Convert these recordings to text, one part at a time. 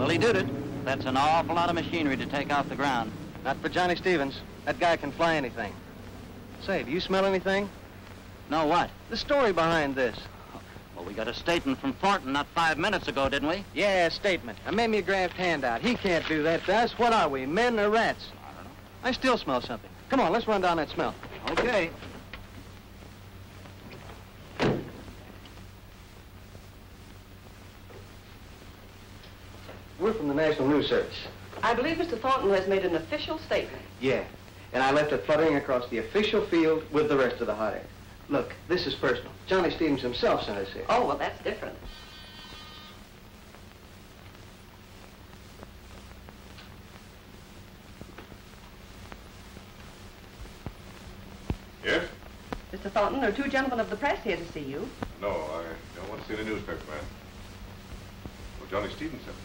Well, he did it. That's an awful lot of machinery to take off the ground. Not for Johnny Stevens. That guy can fly anything. Say, do you smell anything? No, what? The story behind this. Well, we got a statement from Thornton not 5 minutes ago, didn't we? Yeah, a statement. A mimeographed handout. He can't do that to us. What are we, men or rats? I don't know. I still smell something. Come on, let's run down that smell. Okay. We're from the National News Service. I believe Mr. Thornton has made an official statement. Yeah, and I left it fluttering across the official field with the rest of the hot air. Look, this is personal. Johnny Stevens himself sent us here. Oh, well, that's different. Yes? Mr. Thornton, there are two gentlemen of the press here to see you. No, I don't want to see the newspaper, man. Well, Johnny Stevens sent me.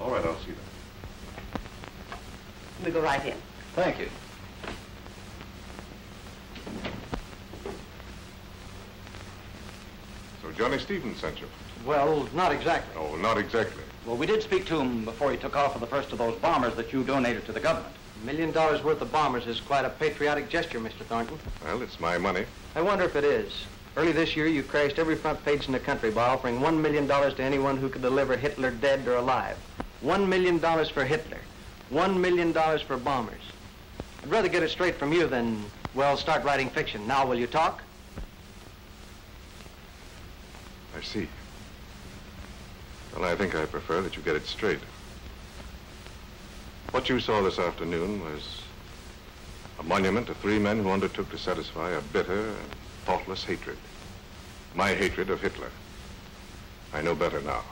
All right, I'll see them. We go right in. Thank you. So Johnny Stevens sent you? Well, not exactly. Oh, not exactly. Well, we did speak to him before he took off with the first of those bombers that you donated to the government. $1 million worth of bombers is quite a patriotic gesture, Mr. Thornton. Well, it's my money. I wonder if it is. Early this year, you crashed every front page in the country by offering $1 million to anyone who could deliver Hitler dead or alive. $1 million for Hitler. $1 million for bombers. I'd rather get it straight from you than, well, start writing fiction. Now, will you talk? I see. Well, I think I prefer that you get it straight. What you saw this afternoon was a monument to three men who undertook to satisfy a bitter and thoughtless hatred. My hatred of Hitler. I know better now.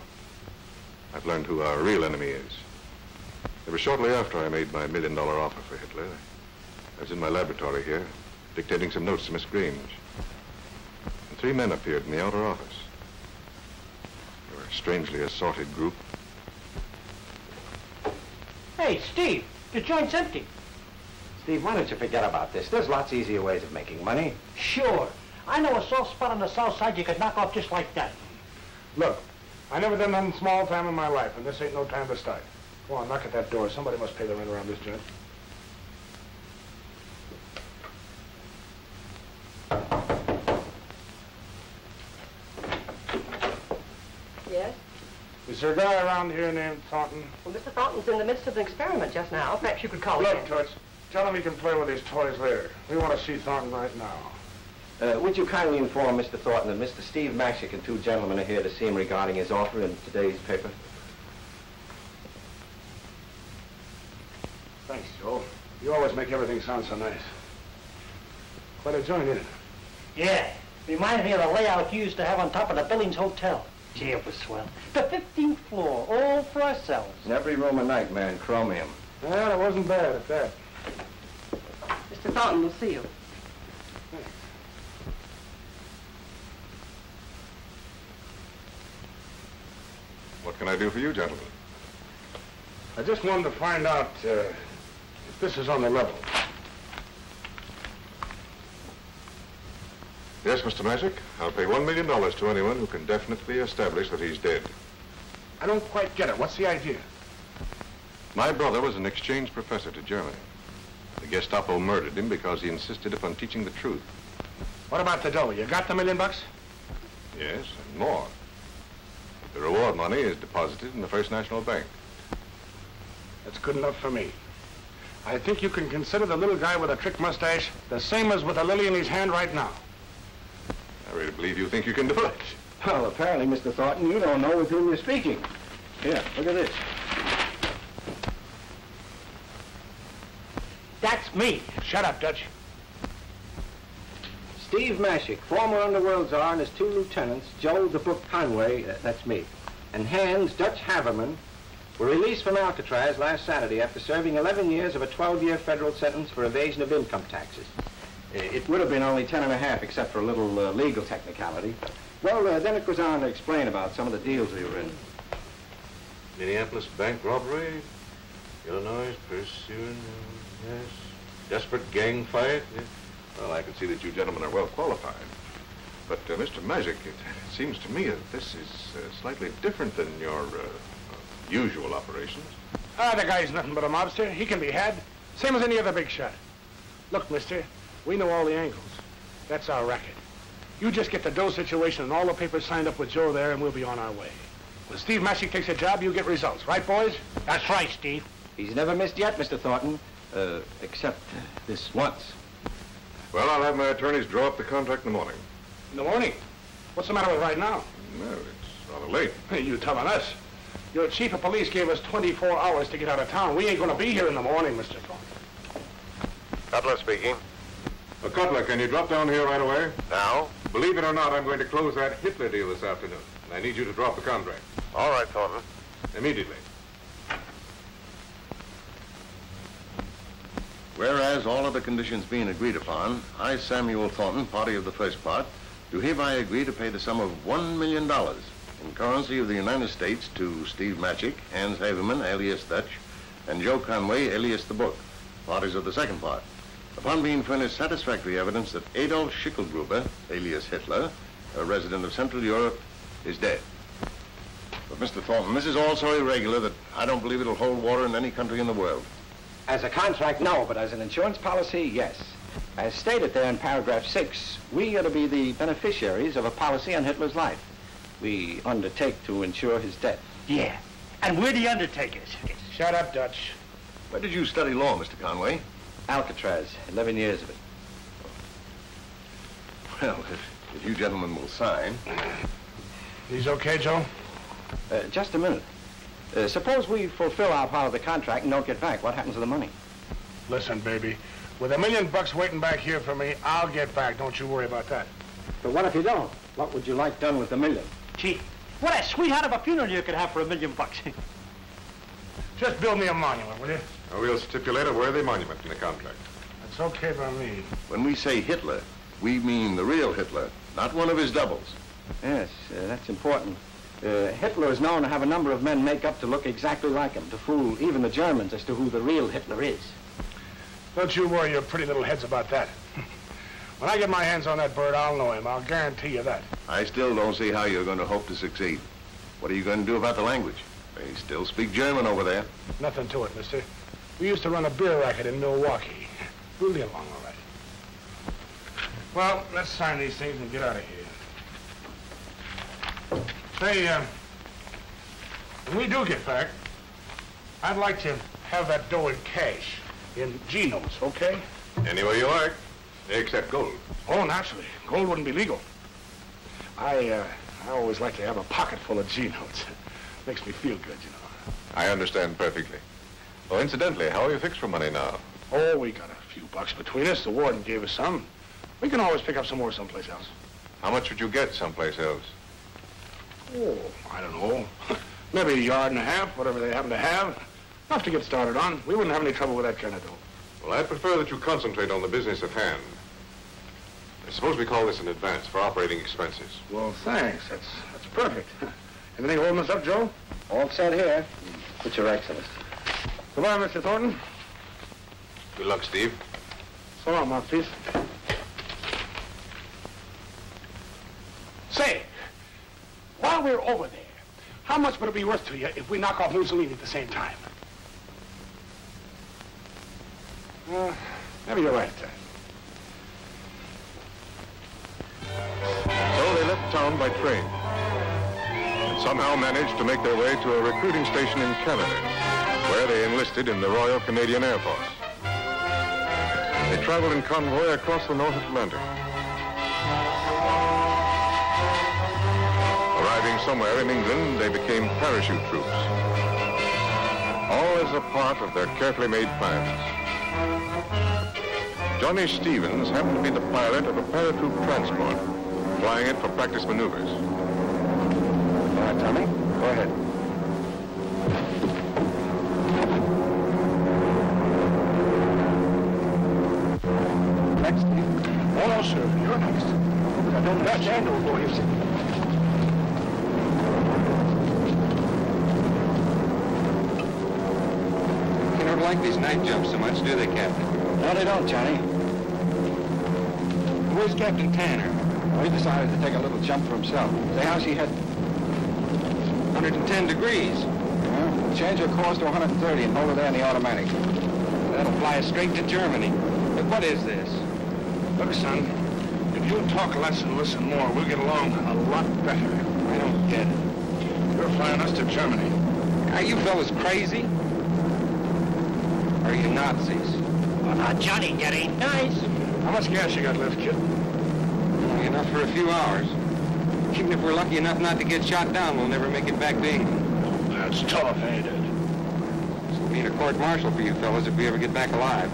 I've learned who our real enemy is. It was shortly after I made my $1 million offer for Hitler. I was in my laboratory here, dictating some notes to Miss Grange. And three men appeared in the outer office. They were a strangely assorted group. Hey, Steve, the joint's empty. Steve, why don't you forget about this? There's lots easier ways of making money. Sure. I know a soft spot on the south side you could knock off just like that. Look. I never done nothing small time in my life, and this ain't no time to start. Go on, knock at that door. Somebody must pay the rent around this joint. Yes? Is there a guy around here named Thornton? Well, Mr. Thornton's in the midst of an experiment just now. Perhaps you could call him. Look, Toots, tell him he can play with his toys later. We want to see Thornton right now. Would you kindly inform Mr. Thornton that Mr. Steve Mashick and two gentlemen are here to see him regarding his offer in today's paper? Thanks, Joe. You always make everything sound so nice. Quite a joint, isn't it? Yeah. Reminds me of the layout you used to have on top of the Billings Hotel. Gee, it was swell. The 15th floor, all for ourselves. In every room a nightmare in chromium. Well, it wasn't bad at that. Mr. Thornton, we'll see you. What can I do for you, gentlemen? I just wanted to find out if this is on the level. Yes, Mr. Mashick, I'll pay $1 million to anyone who can definitely establish that he's dead. I don't quite get it. What's the idea? My brother was an exchange professor to Germany. The Gestapo murdered him because he insisted upon teaching the truth. What about the dough? You got the $1 million? Yes, and more. The reward money is deposited in the First National Bank. That's good enough for me. I think you can consider the little guy with a trick mustache the same as with a lily in his hand right now. I really believe you think you can do it. Well, apparently, Mr. Thornton, you don't know with whom you're speaking. Here, look at this. That's me. Shut up, Dutch. Steve Mashick, former underworld czar, and his two lieutenants, Joe the Book Conway, that's me, and Hans Dutch Haverman, were released from Alcatraz last Saturday after serving 11 years of a 12-year federal sentence for evasion of income taxes. It would have been only 10 and a half, except for a little legal technicality. Well, then it goes on to explain about some of the deals we were in. Minneapolis bank robbery, Illinois pursuing, yes, desperate gang fight. Yes. Well, I can see that you gentlemen are well qualified. But, Mr. Mashick, it seems to me that this is slightly different than your usual operations. Ah, the guy's nothing but a mobster. He can be had, same as any other big shot. Look, mister, we know all the angles. That's our racket. You just get the Doe situation and all the papers signed up with Joe there, and we'll be on our way. When Steve Mashick takes a job, you get results. Right, boys? That's right, Steve. He's never missed yet, Mr. Thornton, except this once. Well, I'll have my attorneys draw up the contract in the morning. In the morning? What's the matter with right now? No, it's rather late. Hey, you telling us? Your chief of police gave us 24 hours to get out of town. We ain't going to be here in the morning, Mr. Thornton. Cutler speaking. Cutler, can you drop down here right away? Now? Believe it or not, I'm going to close that Hitler deal this afternoon. And I need you to drop the contract. All right, Thornton. Immediately. Whereas all of the conditions being agreed upon, I, Samuel Thornton, party of the first part, do hereby agree to pay the sum of $1 million in currency of the United States to Steve Mashick, Hans Haverman, alias Dutch, and Joe Conway, alias The Book, parties of the second part, upon being furnished satisfactory evidence that Adolf Schicklgruber, alias Hitler, a resident of Central Europe, is dead. But, Mr. Thornton, this is all so irregular that I don't believe it'll hold water in any country in the world. As a contract, no, but as an insurance policy, yes. As stated there in paragraph 6, we are to be the beneficiaries of a policy on Hitler's life. We undertake to insure his death. Yeah, and we're the undertakers. Shut up, Dutch. Where did you study law, Mr. Conway? Alcatraz, 11 years of it. Well, if you gentlemen will sign. He's okay, Joe? Just a minute. Suppose we fulfill our part of the contract and don't get back. What happens to the money? Listen, baby, with $1 million waiting back here for me, I'll get back. Don't you worry about that. But what if you don't? What would you like done with $1 million? Gee, what a sweetheart of a funeral you could have for $1 million. Just build me a monument, will you? We'll stipulate a worthy monument in the contract. That's okay by me. When we say Hitler, we mean the real Hitler, not one of his doubles. Yes, that's important. Hitler is known to have a number of men make up to look exactly like him, to fool even the Germans as to who the real Hitler is. Don't you worry your pretty little heads about that. When I get my hands on that bird, I'll know him. I'll guarantee you that. I still don't see how you're going to hope to succeed. What are you going to do about the language? They still speak German over there. Nothing to it, mister. We used to run a beer racket in Milwaukee. We'll be along all right. Well, let's sign these things and get out of here. Say, when we do get back, I'd like to have that dough in cash, in Geno's, okay? Any way you like. Except gold. Oh, naturally. Gold wouldn't be legal. I always like to have a pocket full of G-notes. Makes me feel good, you know. I understand perfectly. Oh, incidentally, how are you fixed for money now? Oh, we got a few bucks between us. The warden gave us some. We can always pick up some more someplace else. How much would you get someplace else? Oh, I don't know. Maybe $1.5 yards, whatever they happen to have. Enough to get started on. We wouldn't have any trouble with that kind of dough. Well, I'd prefer that you concentrate on the business at hand. I suppose we call this an advance for operating expenses. Well, thanks. That's perfect. Anything holding us up, Joe? All set here. With your excellence. Goodbye, Mr. Thornton. Good luck, Steve. So long, mouthpiece. Say, while we're over there, how much would it be worth to you if we knock off Mussolini at the same time? Maybe you're right. So they left town by train and somehow managed to make their way to a recruiting station in Canada, where they enlisted in the Royal Canadian Air Force. They traveled in convoy across the North Atlantic, arriving somewhere in England. They became parachute troops, all as a part of their carefully made plans. Johnny Stevens happened to be the pilot of a paratroop transport, flying it for practice maneuvers. All right, Tommy, go ahead. Next, Steve. Oh, no, sir, you're next. I don't understand old boy, you see. They don't like these night jumps so much, do they, Captain? No, they don't, Johnny. Where's Captain Tanner? Well, he decided to take a little jump for himself. Say, how's he heading? 110 degrees. Huh? Change your course to 130 and hold it there in the automatic. That'll fly us straight to Germany. But what is this? Look, son, if you talk less and listen more, we'll get along a lot better. I don't get it. You're flying us to Germany. Are you fellas crazy? Are you Nazis? Well, now, Johnny, that ain't nice. How much gas you got left, kid? Only enough for a few hours. Even if we're lucky enough not to get shot down, we'll never make it back to England. Oh, that's tough, ain't it? This will mean a court-martial for you fellas if we ever get back alive.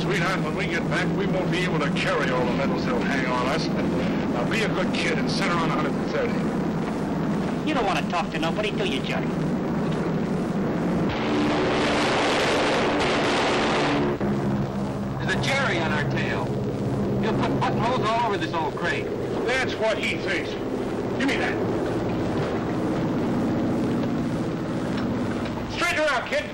Sweetheart, when we get back, we won't be able to carry all the medals that'll hang on us. Now, be a good kid and sit around 130. You don't want to talk to nobody, do you, Johnny? There's a Jerry on our tail. He'll put buttonholes all over this old crate. That's what he thinks. Give me that. Straighten her out, kid.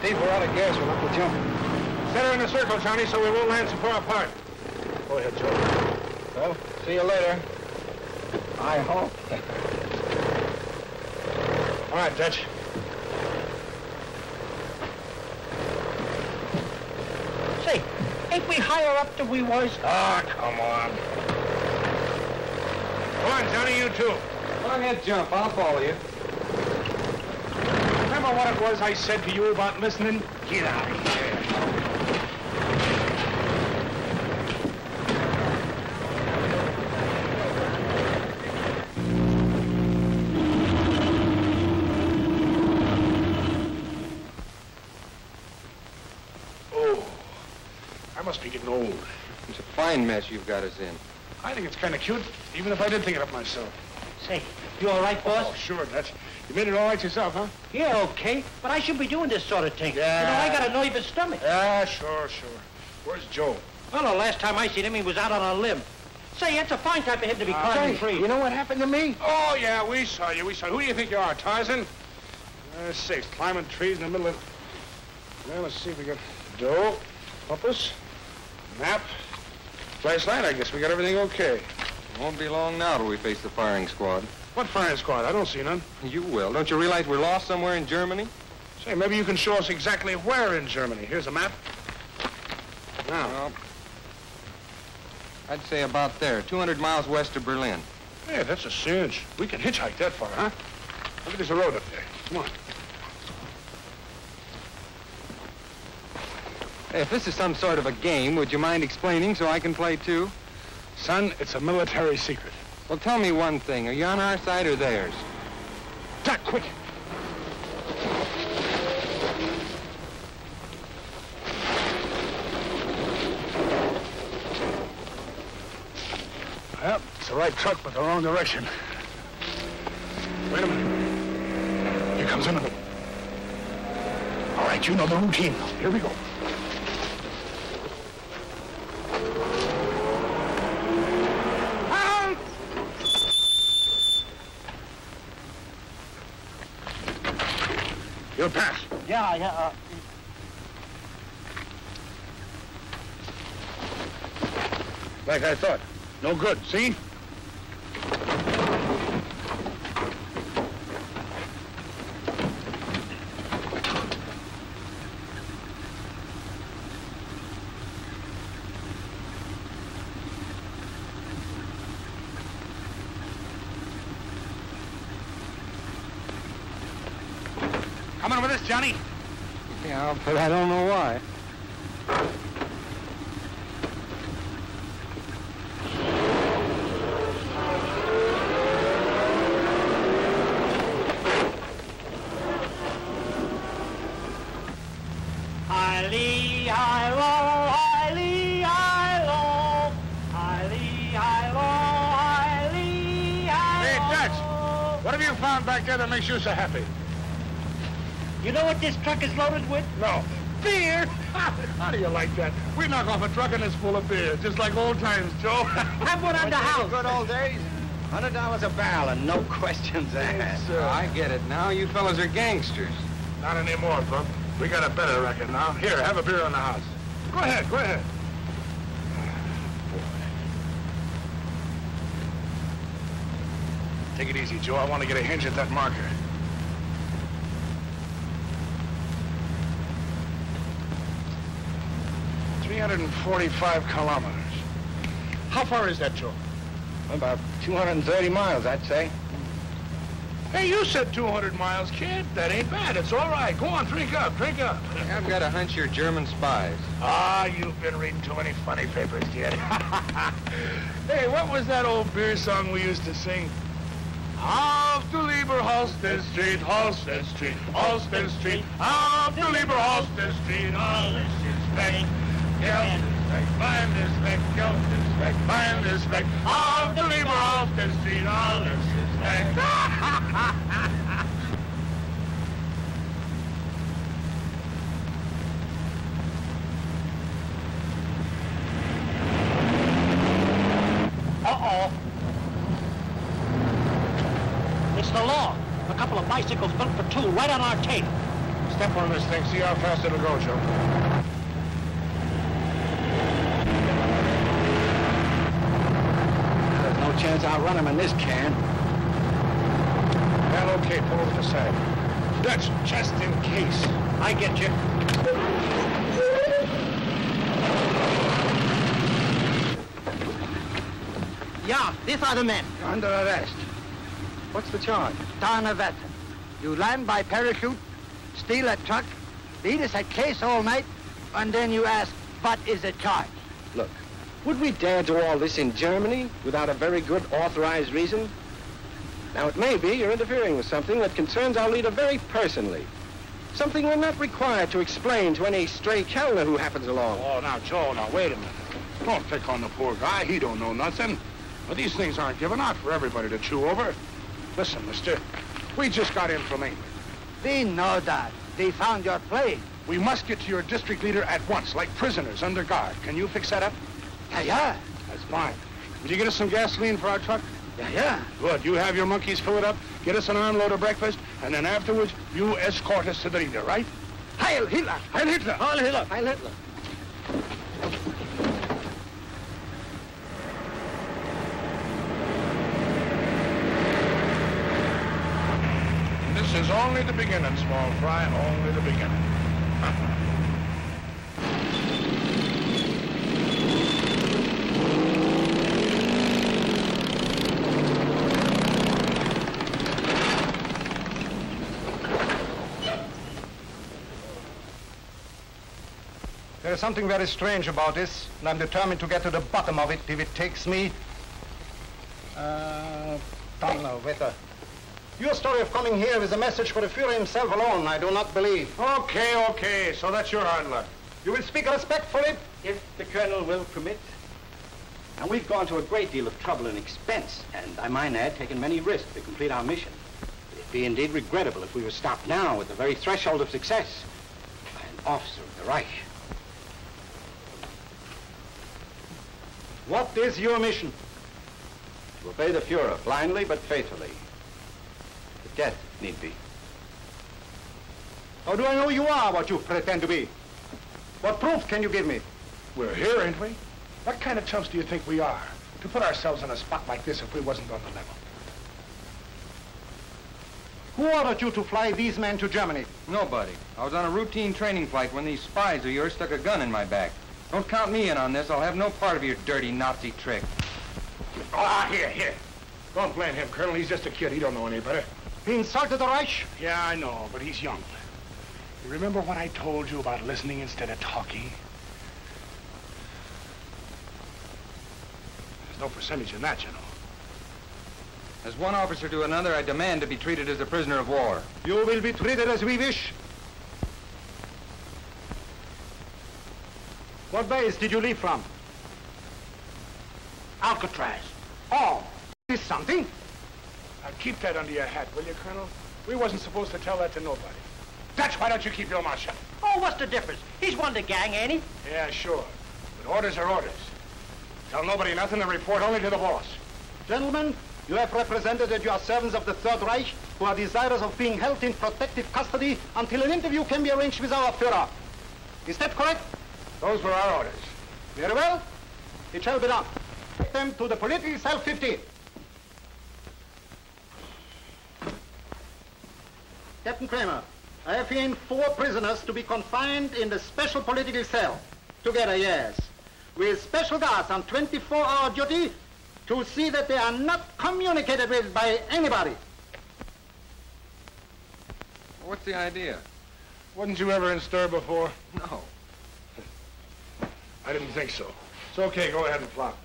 Steve, we're out of gas. We'll have to jump. Set her in a circle, Johnny, so we won't land so far apart. Go ahead, Joe. Well, see you later. I hope. All right, Dutch. Say, ain't we higher up than we was? Ah, oh, come on. Come on, Johnny, you too. Go ahead, jump. I'll follow you. Remember what it was I said to you about listening? Get out of here. Old. It's a fine mess you've got us in. I think it's kind of cute, even if I did think it up myself. Say, you all right, boss? Oh, sure, Dutch. You made it all right yourself, huh? Yeah, okay, but I should be doing this sort of thing. Yeah. You know, I got a nervous stomach. Yeah, sure. Where's Joe? Well, the last time I seen him, he was out on a limb. Say, that's a fine time for him to be climbing free. You know what happened to me? Oh, yeah, we saw you, Who do you think you are, Tarzan? Six, climbing trees in the middle of... Well, let's see if we got Joe, Puppus... Map, flashlight, I guess we got everything okay. It won't be long now till we face the firing squad. What firing squad? I don't see none. You will. Don't you realize we're lost somewhere in Germany? Say, maybe you can show us exactly where in Germany. Here's a map. Now. Well, I'd say about there, 200 miles west of Berlin. Yeah, that's a cinch. We can hitchhike that far, huh? Look, there's a road up there. Come on. Hey, if this is some sort of a game, would you mind explaining so I can play, too? Son, it's a military secret. Well, tell me one thing. Are you on our side or theirs? Duck, quick! Well, it's the right truck, but the wrong direction. Wait a minute. Here comes another one. All right, you know the routine. Here we go. You'll pass. Yeah. Like I thought. No good, see? Johnny? Yeah, but I don't know why. Hey, Dutch, what have you found back there that makes you so happy? You know what this truck is loaded with? No. Beer? How do you like that? We knock off a truck and it's full of beer, just like old times, Joe. Have one on the house. Good old days. $100 a barrel and no questions asked. Yes, sir. I get it now. You fellas are gangsters. Not anymore, bub. We got a better record now. Here, have a beer on the house. Go ahead, go ahead. Boy. Take it easy, Joe. I want to get a hinge at that marker. ...345 kilometers. How far is that, Joe? About 230 miles, I'd say. Hey, you said 200 miles, kid. That ain't bad. It's all right. Go on, drink up, drink up. I've got a hunch you're German spies. Ah, you've been reading too many funny papers, kid. Hey, what was that old beer song we used to sing? Auf die Lieber Halsted Street, Halsted Street, Halsted Street. Auf die Lieber Halsted Street, alles ist weg. Geld ist weg, Wein ist weg, Geld ist weg, Wein ist weg. Auf die Lieber Halsted Street, alles ist weg. Uh-oh. It's the law. A couple of bicycles built for two right on our tape. Step on this thing, see how fast it'll go, Joe. Chance I'll run him in this can. Well, okay, pull over to the side. Dutch, just in case. I get you. Yeah, these are the men. You're under arrest. What's the charge? Tarnwetter. You land by parachute, steal a truck, beat us at case all night, and then you ask, what is the charge? Look. Would we dare do all this in Germany without a very good authorized reason? Now, it may be you're interfering with something that concerns our leader very personally. Something we're not required to explain to any stray Kellner who happens along. Oh, now, Joe, now, wait a minute. Don't pick on the poor guy. He don't know nothing. But these things aren't given out for everybody to chew over. Listen, mister, we just got in from England. We know that. They found your plane. We must get to your district leader at once, like prisoners under guard. Can you fix that up? Yeah, yeah. That's fine. Will you get us some gasoline for our truck? Yeah, yeah. Good. You have your monkeys fill it up, get us an armload of breakfast, and then afterwards, you escort us to the leader, right? Heil Hitler! Heil Hitler! Heil Hitler! Heil Hitler! And this is only the beginning, small fry, only the beginning. There is something very strange about this, and I'm determined to get to the bottom of it if it takes me... Donnerwetter. Your story of coming here is a message for the Führer himself alone, I do not believe. Okay, okay, so that's your hard luck. You will speak respectfully? If the Colonel will permit. Now, we've gone to a great deal of trouble and expense, and I might add, taken many risks to complete our mission. It'd be indeed regrettable if we were stopped now at the very threshold of success by an officer of the Reich. What is your mission? To obey the Fuhrer, blindly but faithfully. To death, need be. How do I know you are what you pretend to be? What proof can you give me? We're here, ain't we? What kind of chumps do you think we are? To put ourselves in a spot like this if we wasn't on the level. Who ordered you to fly these men to Germany? Nobody. I was on a routine training flight when these spies of yours stuck a gun in my back. Don't count me in on this. I'll have no part of your dirty Nazi trick. Ah, here, here. Don't blame him, Colonel. He's just a kid. He don't know any better. He insulted the Reich? Yeah, I know, but he's young. You remember what I told you about listening instead of talking? There's no percentage in that, you know. As one officer to another, I demand to be treated as a prisoner of war. You will be treated as we wish. What base did you leave from? Alcatraz. Oh, is something? Now keep that under your hat, will you, Colonel? We wasn't supposed to tell that to nobody. Dutch, why don't you keep your mouth shut? Oh, what's the difference? He's one of the gang, ain't he? Yeah, sure. But orders are orders. Tell nobody nothing and report only to the boss. Gentlemen, you have represented that you are servants of the Third Reich who are desirous of being held in protective custody until an interview can be arranged with our Führer. Is that correct? Those were our orders. Very well. It shall be done. Take them to the political cell 15. Captain Kramer, I have in 4 prisoners to be confined in the special political cell. Together, yes. With special guards on 24-hour duty to see that they are not communicated with by anybody. What's the idea? Wasn't you ever in stir before? No. I didn't think so. It's okay, go ahead and flop.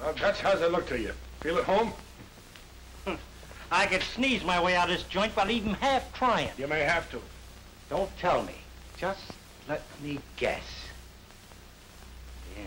Well, Dutch, how's it look to you? Feel at home? I could sneeze my way out of this joint while even half trying. You may have to. Don't tell me. Just let me guess. Yeah.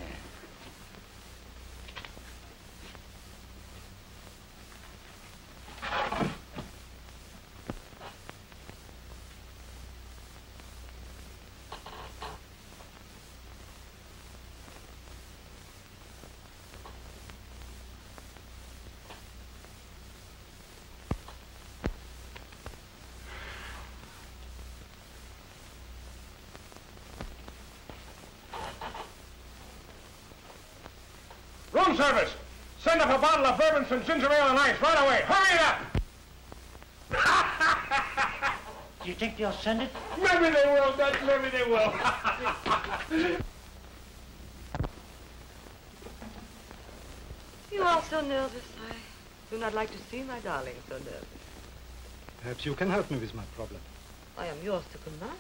Room service! Send up a bottle of bourbon, some ginger ale and ice right away. Hurry it up! Do you think they'll send it? Maybe they will, Dutch. Maybe they will. You are so nervous. I do not like to see my darling so nervous. Perhaps you can help me with my problem. I am yours to command.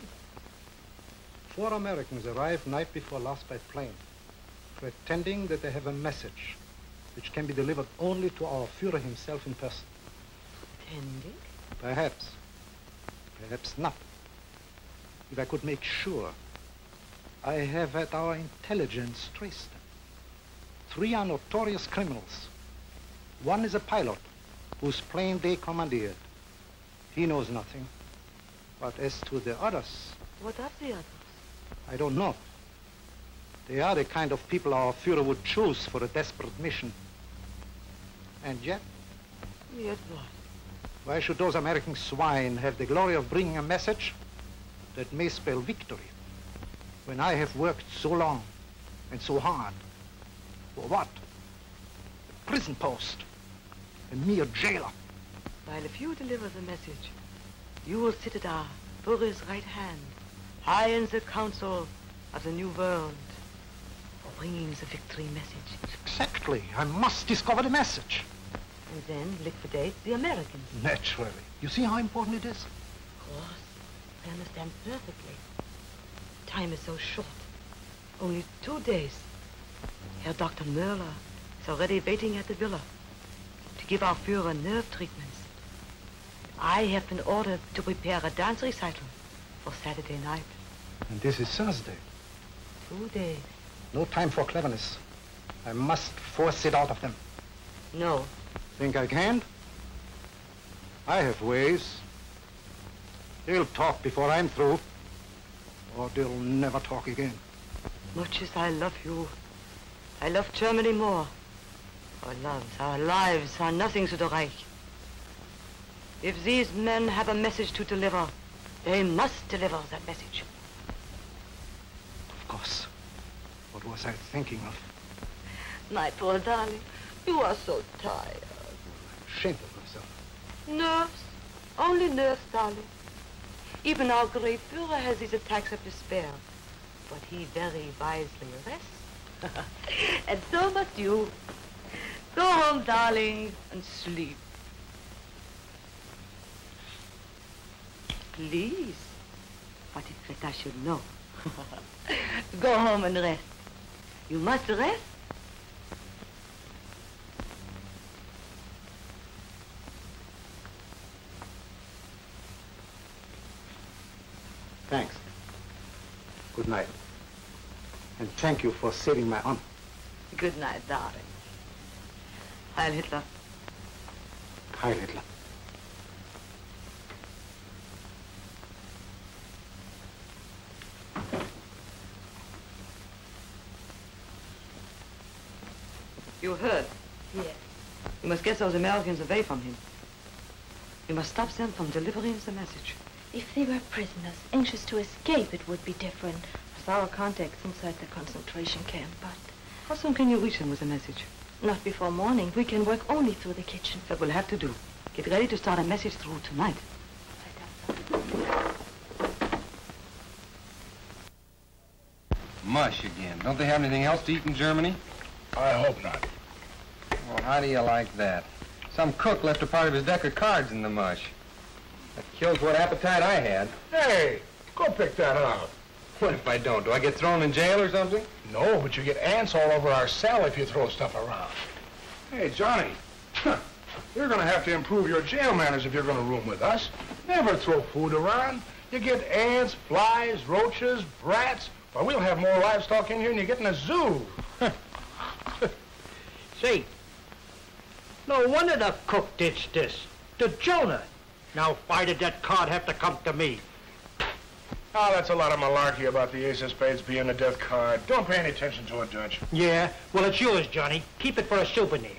4 Americans arrived night before last by plane, pretending that they have a message which can be delivered only to our Führer himself in person. Pretending? Perhaps. Perhaps not. If I could make sure, I have had our intelligence trace them. 3 are notorious criminals. 1 is a pilot whose plane they commandeered. He knows nothing. But as to the others... What are the others? I don't know. They are the kind of people our Führer would choose for a desperate mission. And yet? Yet what? Why should those American swine have the glory of bringing a message that may spell victory, when I have worked so long and so hard? For what? A prison post. A mere jailer. While if you deliver the message, you will sit at our Führer's right hand, high in the council of the new world, bringing the victory message. Exactly. I must discover the message. And then liquidate the Americans. Naturally. You see how important it is? Of course. I understand perfectly. Time is so short. Only 2 days. Herr Dr. Möller is already waiting at the villa to give our Führer nerve treatments. I have been ordered to prepare a dance recital for Saturday night. And this is Thursday. 2 days. No time for cleverness. I must force it out of them. No. Think I can? I have ways. They'll talk before I'm through, or they'll never talk again. Much as I love you, I love Germany more. Our loves, our lives are nothing to the Reich. If these men have a message to deliver, they must deliver that message. Of course. What was I thinking of? My poor darling, you are so tired. I'm ashamed of myself. Nerves. Only nerves, darling. Even our great Führer has his attacks of despair. But he very wisely rests. And so must you. Go home, darling, and sleep. Please. What is that I should know? Go home and rest. You must rest. Thanks. Good night. And thank you for saving my honor. Good night, darling. Heil Hitler. Heil Hitler. you heard? Yes. You must get those Americans away from him. You must stop them from delivering the message. If they were prisoners, anxious to escape, it would be different. As our contacts inside the concentration camp, but... How soon can you reach them with a message? Not before morning. We can work only through the kitchen. That will have to do. Get ready to start a message through tonight. Mush again. Don't they have anything else to eat in Germany? I hope not. Well, how do you like that? Some cook left a part of his deck of cards in the mush. That kills what appetite I had. Hey, go pick that out. What if I don't? Do I get thrown in jail or something? No, but you get ants all over our cell if you throw stuff around. Hey, Johnny, you're going to have to improve your jail manners if you're going to room with us. Never throw food around. You get ants, flies, roaches, brats. Well, we'll have more livestock in here than you get in a zoo. See, no wonder the cook ditched this. To Jonah. Now, why did that card have to come to me? Oh, that's a lot of malarkey about the ace of spades being a death card. Don't pay any attention to it, Judge. Yeah, well, it's yours, Johnny. Keep it for a souvenir.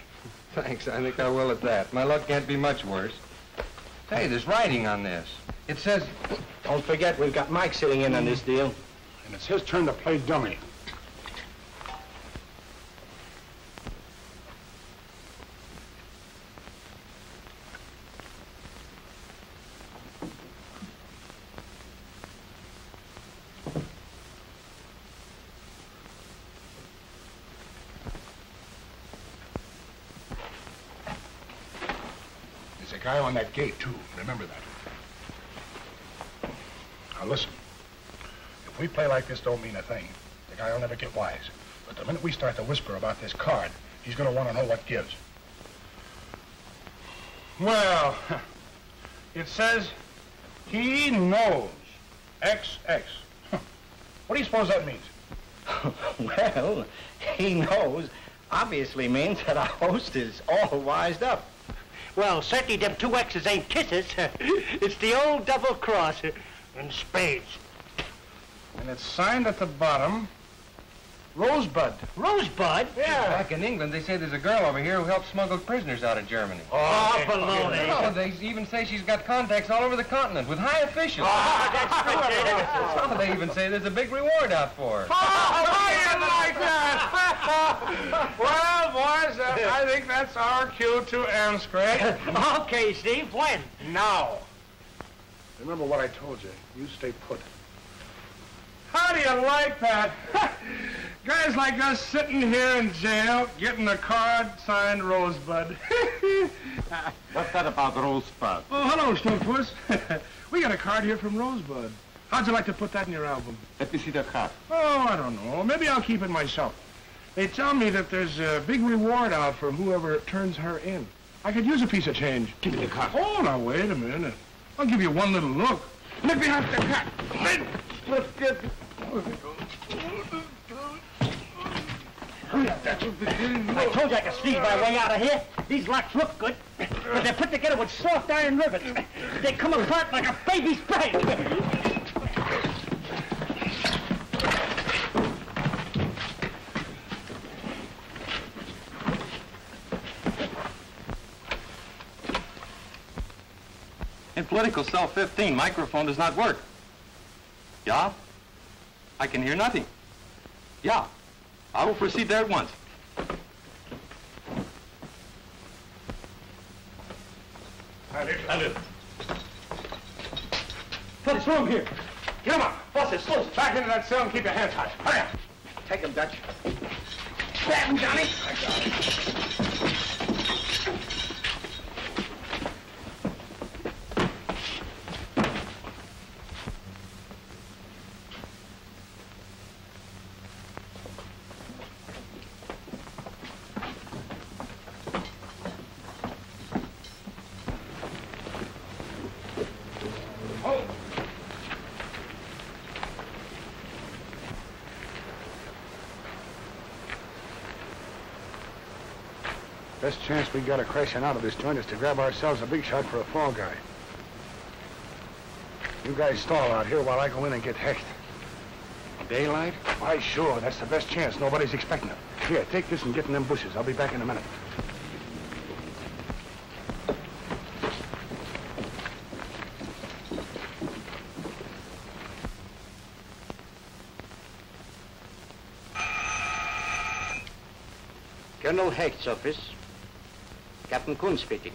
Thanks, I think I will at that. My luck can't be much worse. Hey, there's writing on this. It says... Don't forget, we've got Mike sitting in on this deal. And it's his turn to play dummy. There's a guy on that gate, too. Remember that. Now, listen. If we play like this, don't mean a thing. The guy will never get wise. But the minute we start to whisper about this card, he's going to want to know what gives. Well, it says, he knows XX. What do you suppose that means? Well, he knows obviously means that our host is all wised up. Well, certainly them two X's ain't kisses. It's the old double cross in spades. And it's signed at the bottom, Rosebud. Rosebud? Yeah. Back in England, they say there's a girl over here who helps smuggle prisoners out of Germany. Oh, baloney. No, they even say she's got contacts all over the continent with high officials. Oh, that's true. Some of they even say there's a big reward out for her. Oh, why do you like that? Well, boys, I think that's our cue to end, Scrape. Okay, Steve, when? Now. Remember what I told you. You stay put. How do you like that? Guys like us sitting here in jail, getting a card signed Rosebud. What's that about Rosebud? Oh, hello, Snoopus. We got a card here from Rosebud. How'd you like to put that in your album? Let me see the card. Oh, I don't know. Maybe I'll keep it myself. They tell me that there's a big reward out for whoever turns her in. I could use a piece of change. Give me the card. Oh, now, wait a minute. I'll give you one little look. Let me have the card. Let's get... I told you I could sneeze my way out of here. These locks look good, but they're put together with soft iron rivets. They come apart like a baby's bag. In political cell 15, microphone does not work. Yeah? I can hear nothing. Yeah. I will proceed there at once. Hello. What's wrong here? Get him up. Bosses, close. Back into that cell and keep your hands hot. Hurry up. Take him, Dutch. Grab him, Johnny. I got him. Best chance we got of crashing out of this joint is to grab ourselves a big shot for a fall guy. You guys stall out here while I go in and get Hecht. Daylight? Why, sure. That's the best chance. Nobody's expecting them. Here, take this and get in them bushes. I'll be back in a minute. Colonel Hecht's office. Captain Kuhn speaking.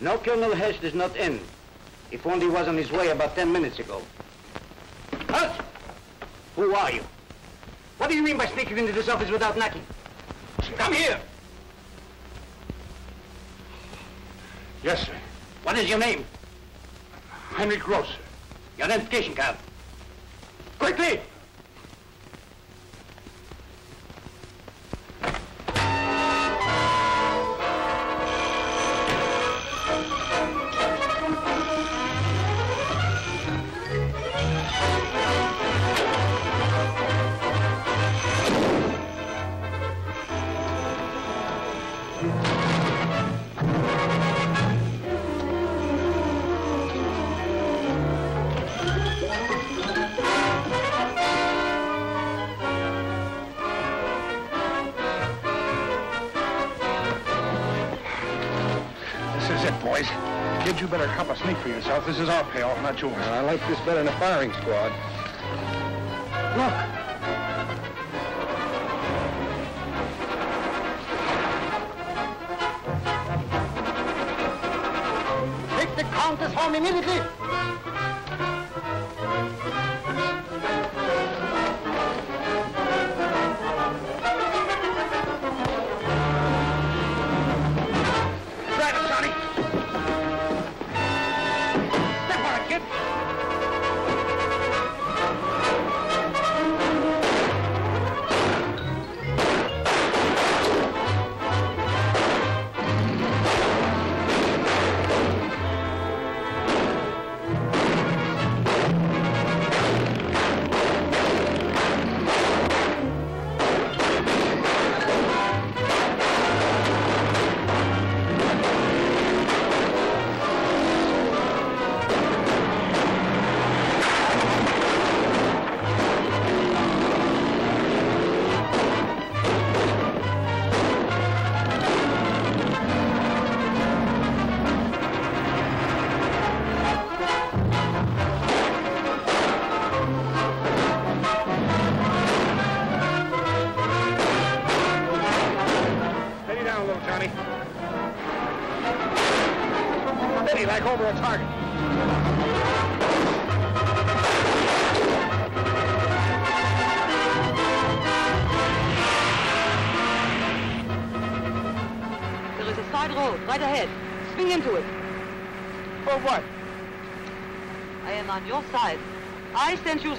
No, Colonel Hecht is not in. If only was on his way about 10 minutes ago. Halt! Who are you? What do you mean by sneaking into this office without knocking? Sir. Come here! Yes, sir. What is your name? Henry Gross, sir. Your identification card. Quickly! This is our payoff, not yours. I like this better than a firing squad. Look! Take the Countess home immediately!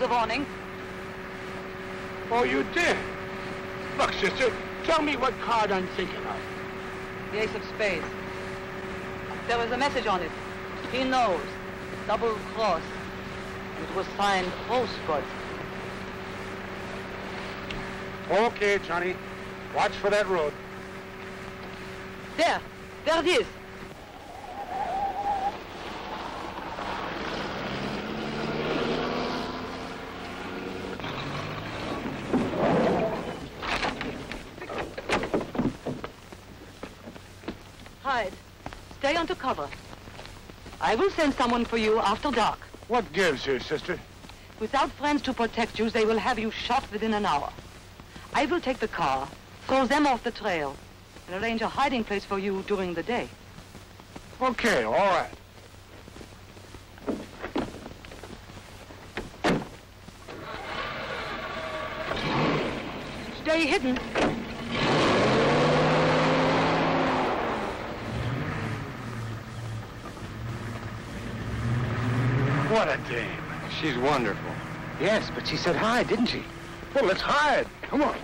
Warning. Oh, you did? Look, sister, tell me what card I'm thinking of. The ace of spades. There was a message on it. He knows. Double cross. It was signed Rosebud. Okay, Johnny. Watch for that road. There. There it is. Stay under cover. I will send someone for you after dark. What gives you, sister? Without friends to protect you, they will have you shot within an hour. I will take the car, throw them off the trail, and arrange a hiding place for you during the day. Okay, all right. Stay hidden. What a dame. She's wonderful. Yes, but she said hi, didn't she? Well, let's hide. Come on.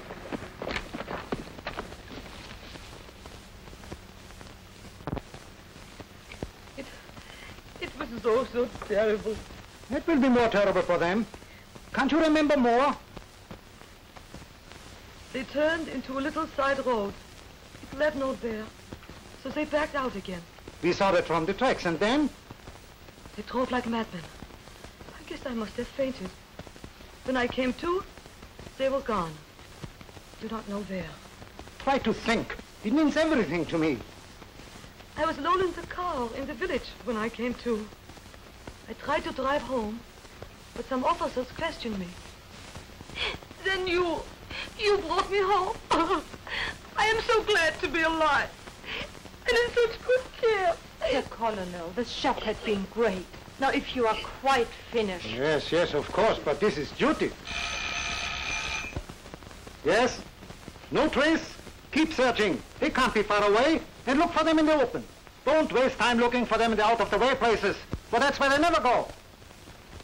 It was so terrible. It will be more terrible for them. Can't you remember more? They turned into a little side road. It led no there. So they backed out again. We saw that from the tracks, and then? They drove like madmen. I guess I must have fainted. When I came to, they were gone. I do not know where. Try to think. It means everything to me. I was alone in the car in the village when I came to. I tried to drive home, but some officers questioned me. Then you brought me home. I am so glad to be alive. And in such good care. Dear Colonel, the shock has been great. Now, if you are quite finished... Yes, yes, of course, but this is duty. Yes? No trace? Keep searching. They can't be far away. And look for them in the open. Don't waste time looking for them in the out-of-the-way places. But that's where they never go.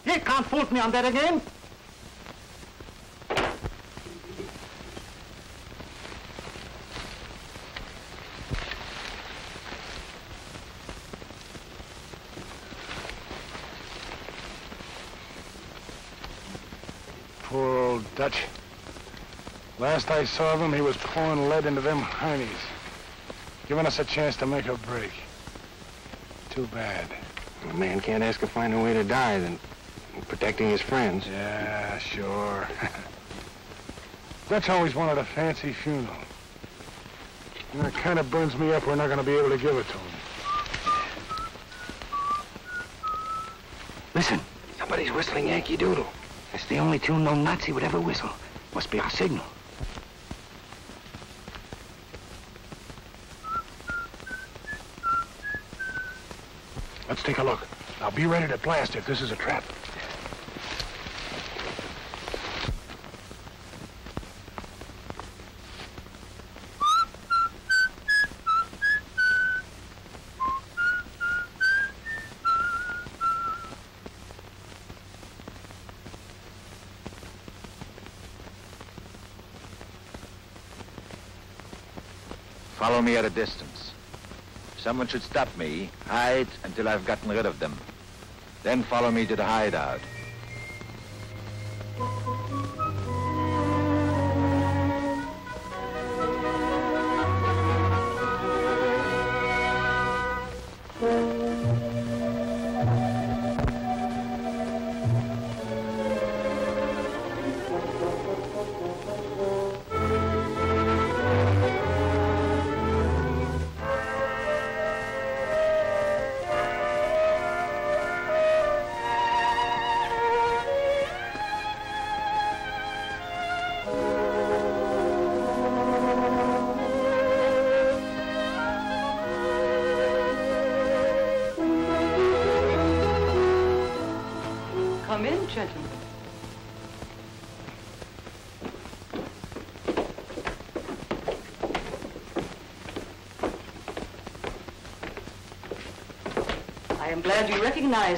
They can't fool me on that again. Poor old Dutch. Last I saw of him, he was pouring lead into them heinies, giving us a chance to make a break. Too bad. A man can't ask to find a way to die than protecting his friends. Yeah, sure. Dutch always wanted a fancy funeral. And that kind of burns me up we're not going to be able to give it to him. Listen, somebody's whistling Yankee Doodle. That's the only tune no Nazi would ever whistle. Must be our signal. Let's take a look. Now be ready to blast if this is a trap. Follow me at a distance. If someone should stop me, hide until I've gotten rid of them. Then follow me to the hideout.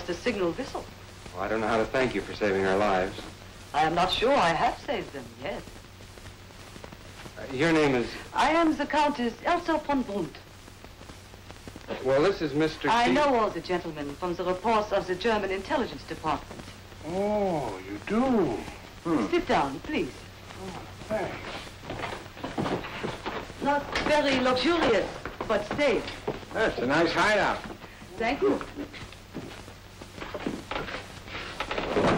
The signal whistle. Well, I don't know how to thank you for saving our lives. I am not sure I have saved them, yes. Your name is? I am the Countess Elsa von Brunt. Well, this is Mr. I know all the gentlemen from the reports of the German intelligence department. Oh, you do? Sit down, please. Oh, thanks. Not very luxurious, but safe. That's a nice hideout. Thank you.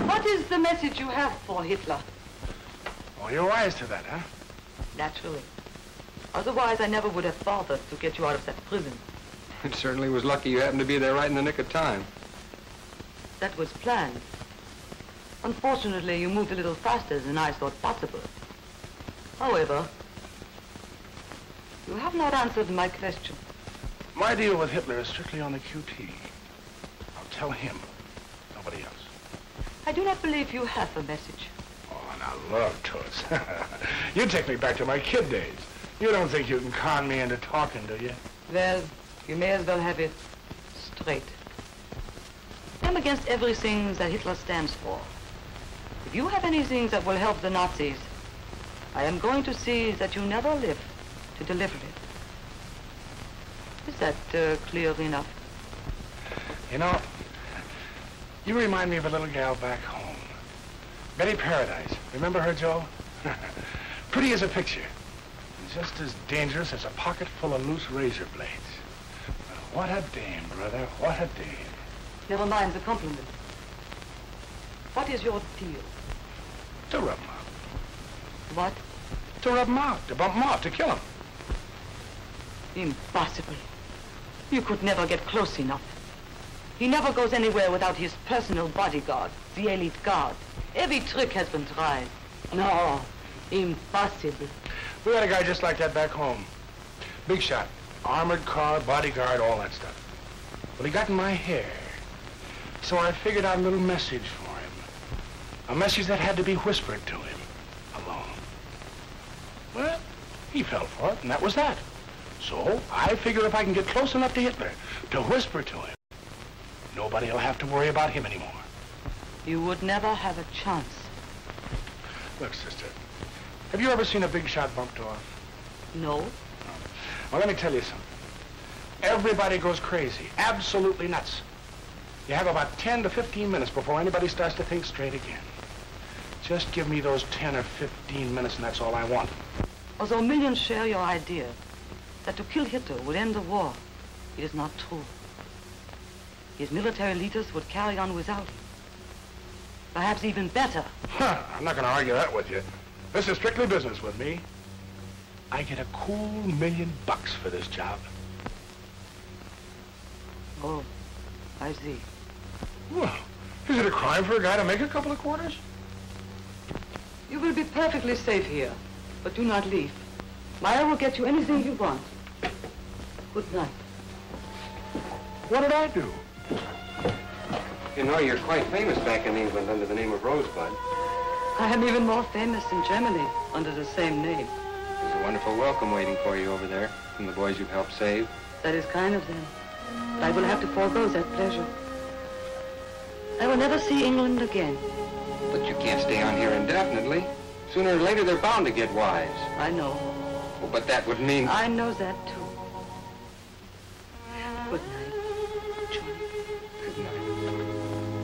What is the message you have for Hitler? Oh, you're wise to that, huh? Naturally. Otherwise, I never would have bothered to get you out of that prison. It certainly was lucky you happened to be there right in the nick of time. That was planned. Unfortunately, you moved a little faster than I thought possible. However, you have not answered my question. My deal with Hitler is strictly on the QT. I'll tell him, nobody else. I do not believe you have a message. Oh, now look, Toots. You take me back to my kid days. You don't think you can con me into talking, do you? Well, you may as well have it straight. I'm against everything that Hitler stands for. If you have anything that will help the Nazis, I am going to see that you never live to deliver it. Is that clear enough? You know, you remind me of a little gal back home. Betty Paradise. Remember her, Joe? Pretty as a picture. And just as dangerous as a pocket full of loose razor blades. Well, what a dame, brother. What a dame. Never mind the compliment. What is your deal? To rub them up. What? To rub them out, to bump them off, to kill them. Impossible. You could never get close enough. He never goes anywhere without his personal bodyguard, the elite guard. Every trick has been tried. No, impossible. We had a guy just like that back home. Big shot. Armored car, bodyguard, all that stuff. Well, he got in my hair. So I figured out a little message for him. A message that had to be whispered to him. Alone. Well, he fell for it, and that was that. So I figure if I can get close enough to Hitler to whisper to him, nobody will have to worry about him anymore. You would never have a chance. Look, sister, have you ever seen a big shot bumped off? No. Well, let me tell you something. Everybody goes crazy, absolutely nuts. You have about 10 to 15 minutes before anybody starts to think straight again. Just give me those 10 or 15 minutes and that's all I want. Although millions share your idea that to kill Hitler would end the war, it is not true. His military leaders would carry on without him. Perhaps even better. Huh, I'm not going to argue that with you. This is strictly business with me. I get a cool $1 million for this job. Oh, I see. Well, is it a crime for a guy to make a couple of quarters? You will be perfectly safe here, but do not leave. Meyer will get you anything you want. Good night. What did I do? You know, you're quite famous back in England under the name of Rosebud. I am even more famous in Germany under the same name. There's a wonderful welcome waiting for you over there from the boys you've helped save. That is kind of them. But I will have to forego that pleasure. I will never see England again. But you can't stay on here indefinitely. Sooner or later, they're bound to get wise. I know. Well, but that would mean... I know that, too. Good night, Johnny. Good night.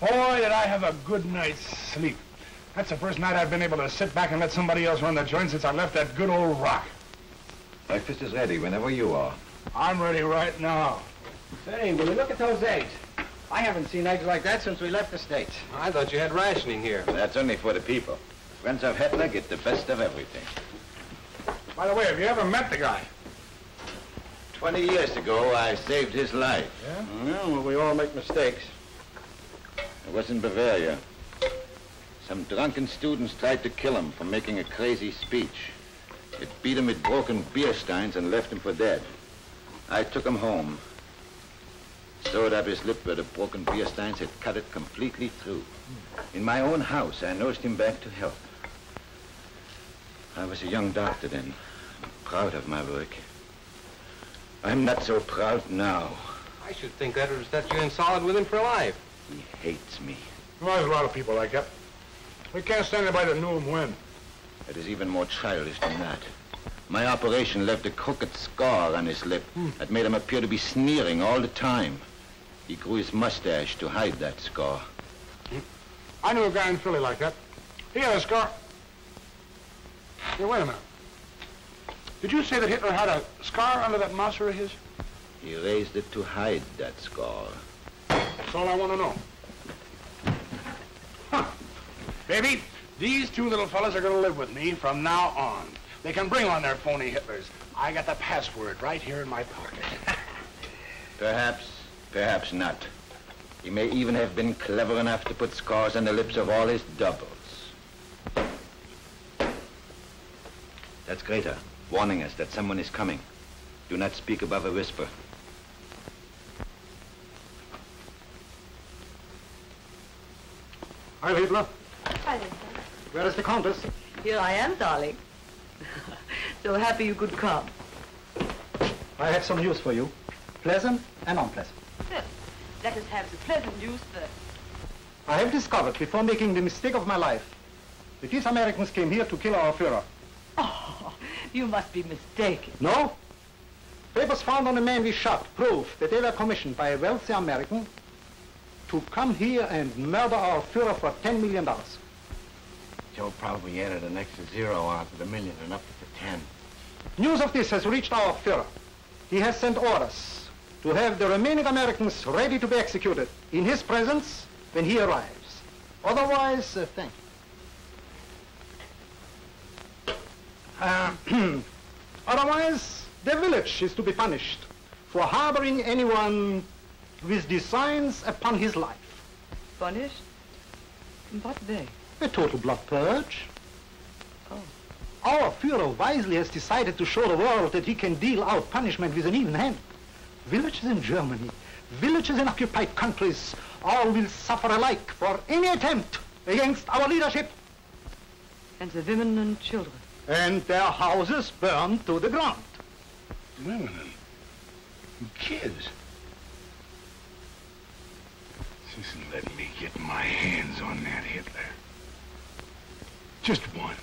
Boy, did I have a good night's sleep. That's the first night I've been able to sit back and let somebody else run the joint since I left that good old rock. Breakfast is ready whenever you are. I'm ready right now. Say, will you look at those eggs? I haven't seen eggs like that since we left the States. I thought you had rationing here. That's only for the people. Friends of Hitler get the best of everything. By the way, have you ever met the guy? 20 years ago, I saved his life. Yeah? Well, we all make mistakes. It was in Bavaria. Some drunken students tried to kill him for making a crazy speech. It beat him with broken beer steins and left him for dead. I took him home. Sewed up his lip where the broken beer steins had cut it completely through. In my own house, I nursed him back to health. I was a young doctor then. I'm proud of my work. I'm not so proud now. I should think that would set you in solid with him for life. He hates me. Well, there's a lot of people like that. We can't stand anybody that knew him when. It is even more childish than that. My operation left a crooked scar on his lip that made him appear to be sneering all the time. He grew his mustache to hide that scar. I knew a guy in Philly like that. He had a scar. Here, wait a minute. Did you say that Hitler had a scar under that mouser of his? He raised it to hide that scar. That's all I want to know. Huh. Baby, these two little fellas are going to live with me from now on. They can bring on their phony Hitlers. I got the password right here in my pocket. Perhaps, perhaps not. He may even have been clever enough to put scars on the lips of all his doubles. That's Greta, warning us that someone is coming. Do not speak above a whisper. Hi, Hitler. Hi, Hitler. Where is the Countess? Here I am, darling. So happy you could come. I have some news for you. Pleasant and unpleasant. Well, let us have the pleasant news first. I have discovered, before making the mistake of my life, that these Americans came here to kill our Führer. Oh, you must be mistaken. No. Papers found on the man we shot prove that they were commissioned by a wealthy American to come here and murder our Führer for $10 million. Joe probably added an extra zero onto the million and up to 10. News of this has reached our Führer. He has sent orders to have the remaining Americans ready to be executed in his presence when he arrives. Otherwise, thank you. Otherwise, the village is to be punished for harboring anyone with designs upon his life. Punished? What day? A total blood purge. Oh. Our Führer wisely has decided to show the world that he can deal out punishment with an even hand. Villages in Germany, villages in occupied countries, all will suffer alike for any attempt against our leadership. And the women and children. And their houses burned to the ground. Women and kids. Just let me get my hands on that Hitler. Just once.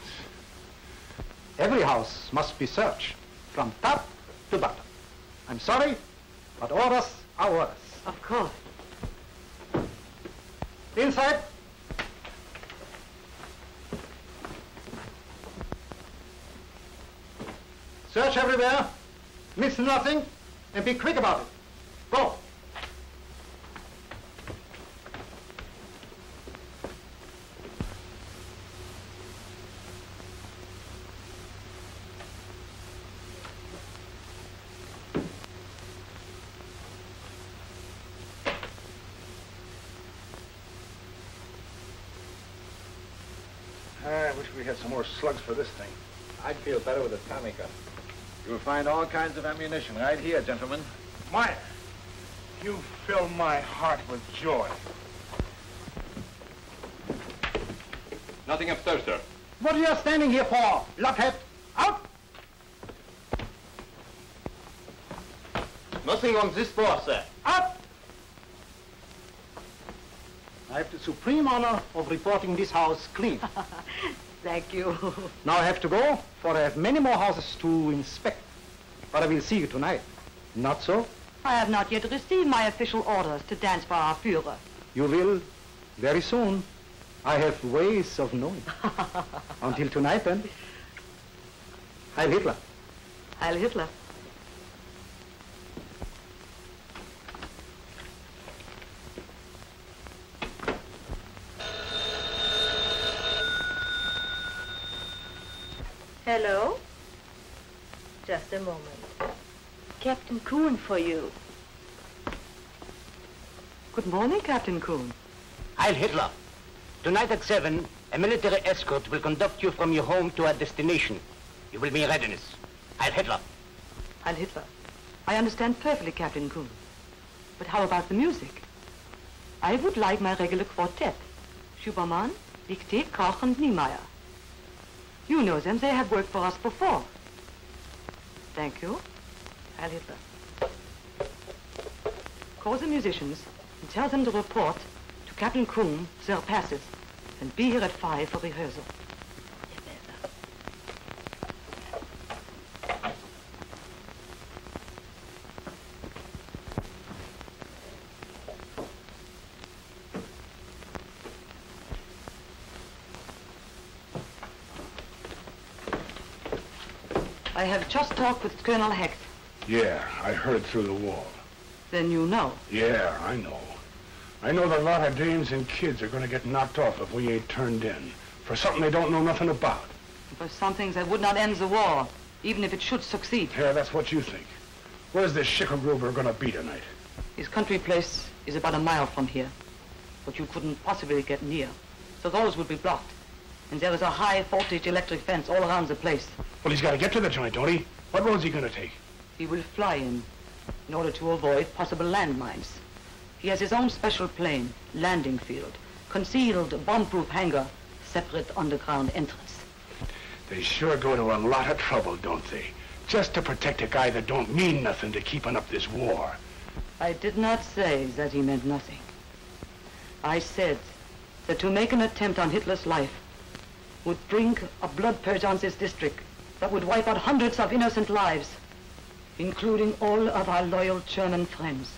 Every house must be searched, from top to bottom. I'm sorry, but orders are orders. Of course. Inside. Search everywhere, miss nothing, and be quick about it. Go. Some more slugs for this thing. I'd feel better with a Tommy gun. You will find all kinds of ammunition right here, gentlemen. Meyer, you fill my heart with joy. Nothing upstairs, sir. What are you standing here for? Blockhead, out! Nothing on this floor, sir. Out! I have the supreme honor of reporting this house clean. Thank you. Now I have to go, for I have many more houses to inspect. But I will see you tonight. Not so? I have not yet received my official orders to dance for our Führer. You will very soon. I have ways of knowing. Until tonight, then. Heil Hitler. Heil Hitler. Hello? Just a moment. Captain Kuhn for you. Good morning, Captain Kuhn. Heil Hitler. Tonight at 7, a military escort will conduct you from your home to our destination. You will be in readiness. Heil Hitler. Heil Hitler. I understand perfectly, Captain Kuhn. But how about the music? I would like my regular quartet. Schubermann, Lichte, Koch, and Niemeyer. You know them. They have worked for us before. Thank you. Heil Hitler. Call the musicians and tell them to report to Captain Kuhn their passes and be here at 5 for rehearsal. I have just talked with Colonel Hecht. Yeah, I heard through the wall. Then you know. Yeah, I know. I know that a lot of dames and kids are going to get knocked off if we ain't turned in for something they don't know nothing about. For something that would not end the war, even if it should succeed. Yeah, that's what you think. Where's this Schicklgruber going to be tonight? His country place is about a mile from here, but you couldn't possibly get near. The roads would be blocked, and there is a high voltage electric fence all around the place. Well, he's got to get to the joint, don't he? What road's he going to take? He will fly in order to avoid possible landmines. He has his own special plane, landing field, concealed bomb-proof hangar, separate underground entrance. They sure go to a lot of trouble, don't they? Just to protect a guy that don't mean nothing to keeping up this war. I did not say that he meant nothing. I said that to make an attempt on Hitler's life would bring a blood purge on this district that would wipe out hundreds of innocent lives, including all of our loyal German friends.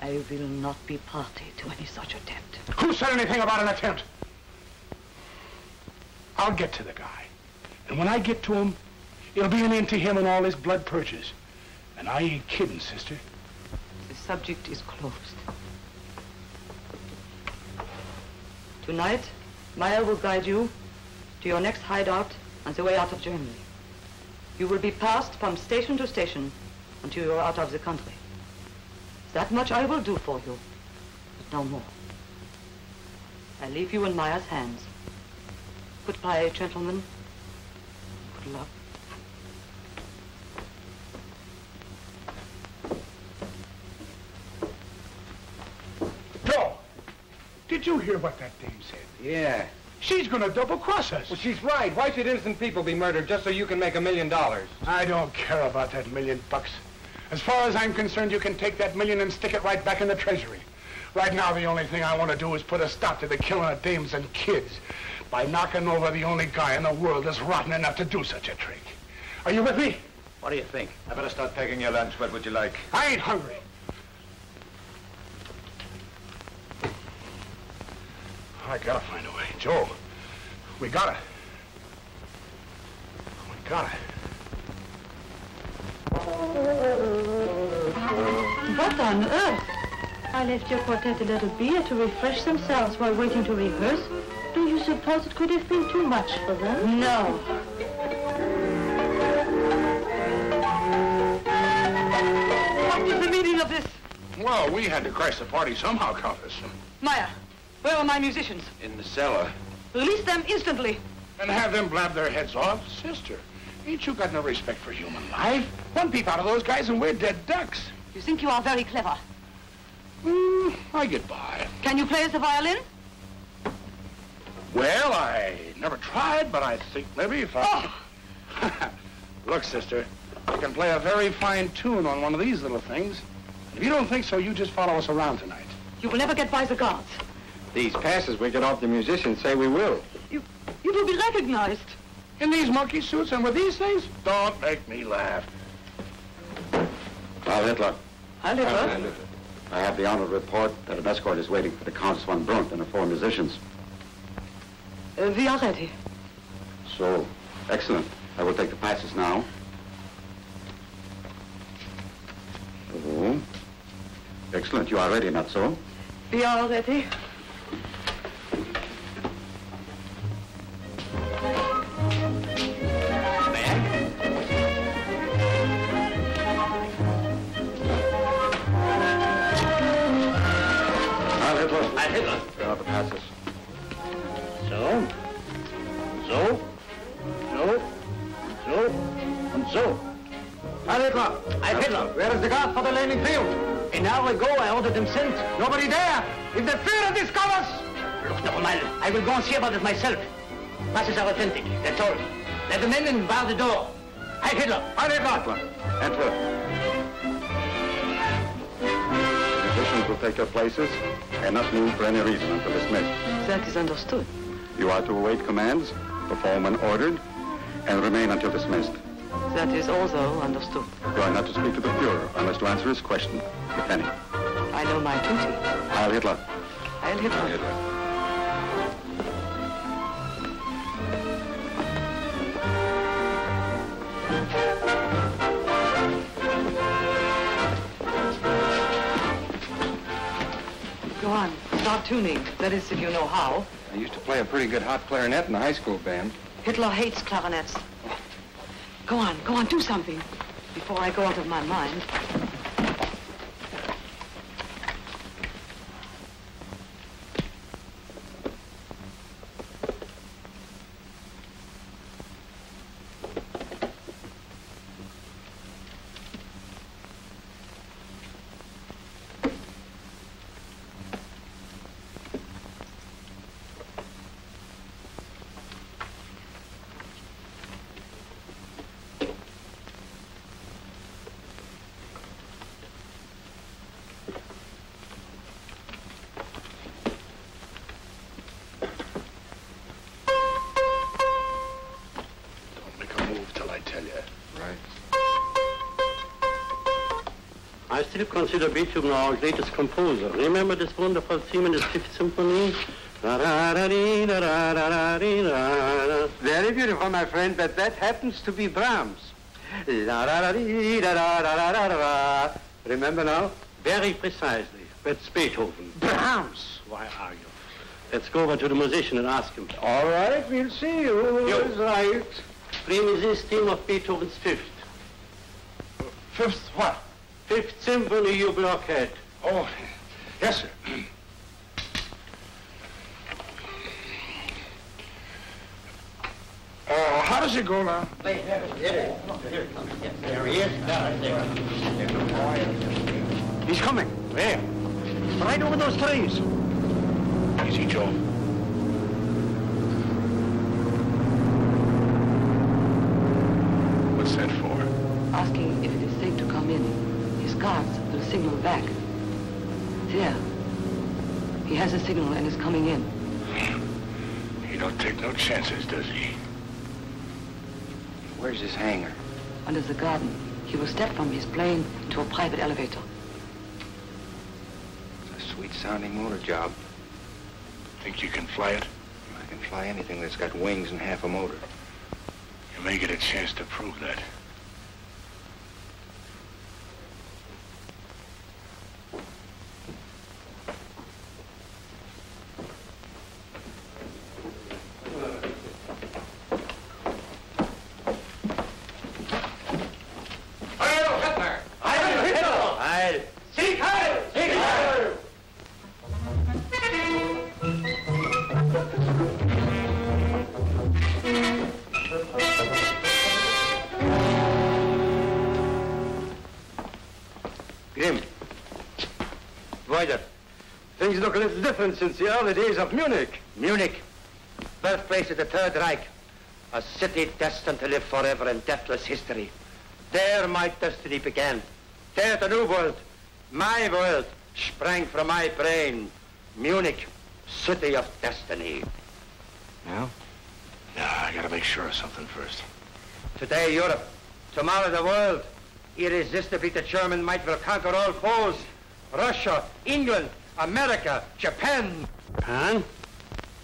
I will not be party to any such attempt. Who said anything about an attempt? I'll get to the guy. And when I get to him, it'll be an end to him and all his blood purchase. And I ain't kidding, sister. The subject is closed. Tonight, Meyer will guide you to your next hideout on the way out of Germany. You will be passed from station to station until you're out of the country. That much I will do for you, but no more. I leave you in Meyer's hands. Goodbye, gentlemen. Good luck. Joe, did you hear what that dame said? Yeah. She's gonna double-cross us. Well, she's right. Why should innocent people be murdered just so you can make $1 million? I don't care about that $1 million. As far as I'm concerned, you can take that $1 million and stick it right back in the treasury. Right now, the only thing I want to do is put a stop to the killing of dames and kids by knocking over the only guy in the world that's rotten enough to do such a trick. Are you with me? What do you think? I better start packing your lunch. What would you like? I ain't hungry. I gotta find a way. Joe, we gotta. We gotta. What on earth? I left your quartet a little beer to refresh themselves while waiting to rehearse. Do you suppose it could have been too much for them? No. What is the meaning of this? Well, we had to crash the party somehow, Countess. Meyer, where are my musicians? In the cellar. Release them instantly. And have them blab their heads off? Sister, ain't you got no respect for human life? One peep out of those guys and we're dead ducks. You think you are very clever? I get by. Can you play as a violin? Well, I never tried, but I think maybe if I... Oh. Look, sister, I can play a very fine tune on one of these little things. If you don't think so, you just follow us around tonight. You will never get by the guards. These passes we get off the musicians say we will. You will be recognized. In these monkey suits and with these things? Don't make me laugh. Frau Hitler. Hi, Hitler. I have the honor to report that an escort is waiting for the Countess von Brunt and the four musicians. We are ready. So, excellent. I will take the passes now. So. Excellent. You are ready, not so? We are ready. Hitler. The passes. So, and so. Herr Hitler, I'm Hitler. Where is the guard for the landing field? An hour ago I ordered them sent. Nobody there. If the Führer discovers... Look, Doppelmayr, I will go and see about it myself. Passes are authentic, that's all. Let the men in bar the door. Herr Hitler. Herr Hitler. Enter. Will take your places and not move for any reason until dismissed. That is understood. You are to await commands, perform when ordered, and remain until dismissed. That is also understood. You are not to speak to the Führer unless you answer his question, if any. I know my duty. Heil Hitler. Heil Hitler. Heil Hitler. Start tuning, that is if you know how. I used to play a pretty good hot clarinet in a high school band. Hitler hates clarinets. Go on, do something before I go out of my mind. I still consider Beethoven our greatest composer. Remember this wonderful theme in the Fifth Symphony? Very beautiful, my friend, but that happens to be Brahms. Remember now? Very precisely. That's Beethoven. Brahms! Why are you? Let's go over to the musician and ask him. All right, we'll see who is right. Premier's theme of Beethoven's Fifth. Fifth what? Fifth Symphony, you blockhead. Oh, yes, sir. How does it go now? There it comes. Yes, there he is. There. He's coming. Where? Right over those trees. Easy, Joe. What's that for? Asking if it is safe to come in. His guards will signal back. There. He has a signal and is coming in. He don't take no chances, does he? Where's his hangar? Under the garden. He will step from his plane to a private elevator. It's a sweet-sounding motor job. Think you can fly it? I can fly anything that's got wings and half a motor. You may get a chance to prove that. Look a little different since the early days of Munich. Munich, birthplace of the Third Reich, a city destined to live forever in deathless history. There my destiny began. There the new world, my world, sprang from my brain. Munich, city of destiny. Now? No, I gotta make sure of something first. Today Europe, tomorrow the world. Irresistibly the German might will conquer all foes. Russia, England, America, Japan. Japan?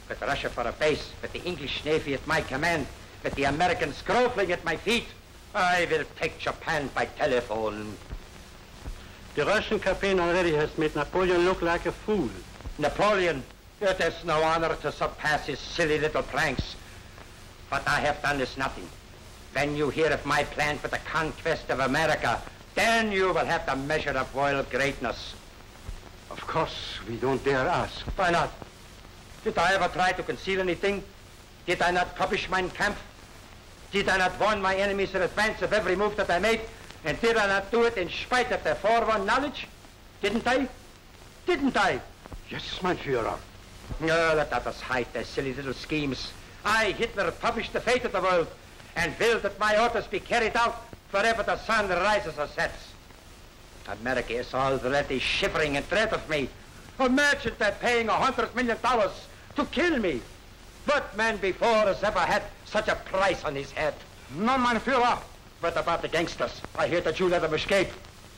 With Russia for a base, with the English Navy at my command, with the Americans groveling at my feet, I will take Japan by telephone. The Russian campaign already has made Napoleon look like a fool. Napoleon, it is no honor to surpass his silly little pranks. What I have done is nothing. When you hear of my plan for the conquest of America, then you will have the measure of royal greatness. Of course, we don't dare ask. Why not? Did I ever try to conceal anything? Did I not publish Mein Kampf? Did I not warn my enemies in advance of every move that I made? And did I not do it in spite of their forewarned knowledge? Didn't I? Didn't I? Yes, mein Führer. No, let others hide their silly little schemes. I, Hitler, published the fate of the world and willed that my orders be carried out wherever the sun rises or sets. America is already shivering in dread of me. Imagine they're paying $100 million to kill me. What man before has ever had such a price on his head? No, mein Führer. What about the gangsters? I hear that you let them escape.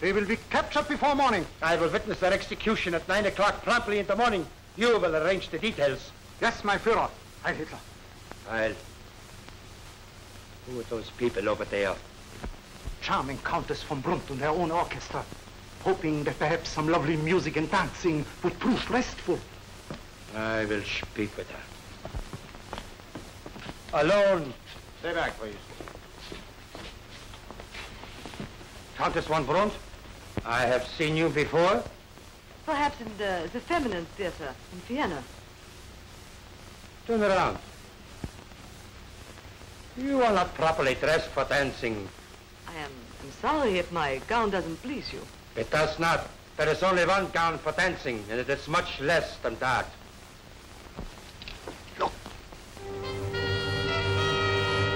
They will be captured before morning. I will witness their execution at 9 o'clock promptly in the morning. You will arrange the details. Yes, mein Führer. Heil Hitler. Heil. Who are those people over there? Charming Countess von Brunt and her own orchestra, hoping that perhaps some lovely music and dancing would prove restful. I will speak with her. Alone. Stay back, please. Countess von Brunt, I have seen you before. Perhaps in the feminine theater in Vienna. Turn around. You are not properly dressed for dancing. I'm sorry if my gown doesn't please you. It does not. There is only one gown for dancing, and it is much less than that. Look.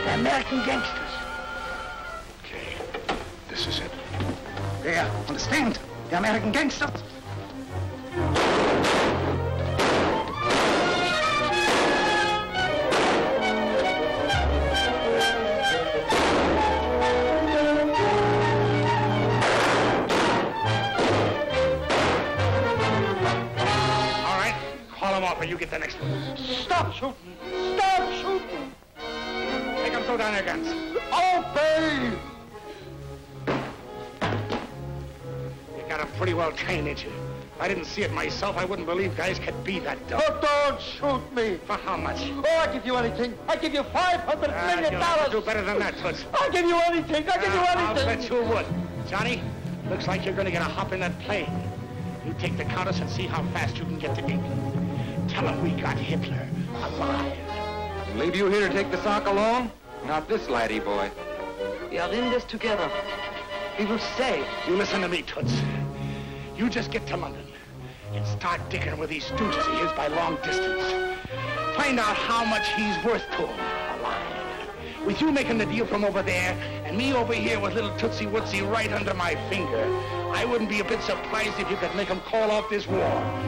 The American gangsters. Okay. This is it. There. On the stand. The American gangsters. the next one. Stop shooting! Stop shooting! Take them through down their guns. Obey! You got them pretty well trained, ain't you? If I didn't see it myself, I wouldn't believe guys could be that dumb. Oh, don't shoot me! For how much? Oh, I'll give you anything. I'll give you $500 million. You'll do better than that, Toots. I'll give you anything. I'll give you anything. I'll bet you would. Johnny, looks like you're going to get a hop in that plane. You take the Countess and see how fast you can get to England. Tell him we got Hitler alive. And leave you here to take the sock alone? Not this laddie boy. We are in this together. We will stay. You listen to me, Toots. You just get to London and start digging with these stooges of his by long distance. Find out how much he's worth to him alive. With you making the deal from over there and me over here with little Tootsie Wootsie right under my finger, I wouldn't be a bit surprised if you could make him call off this war.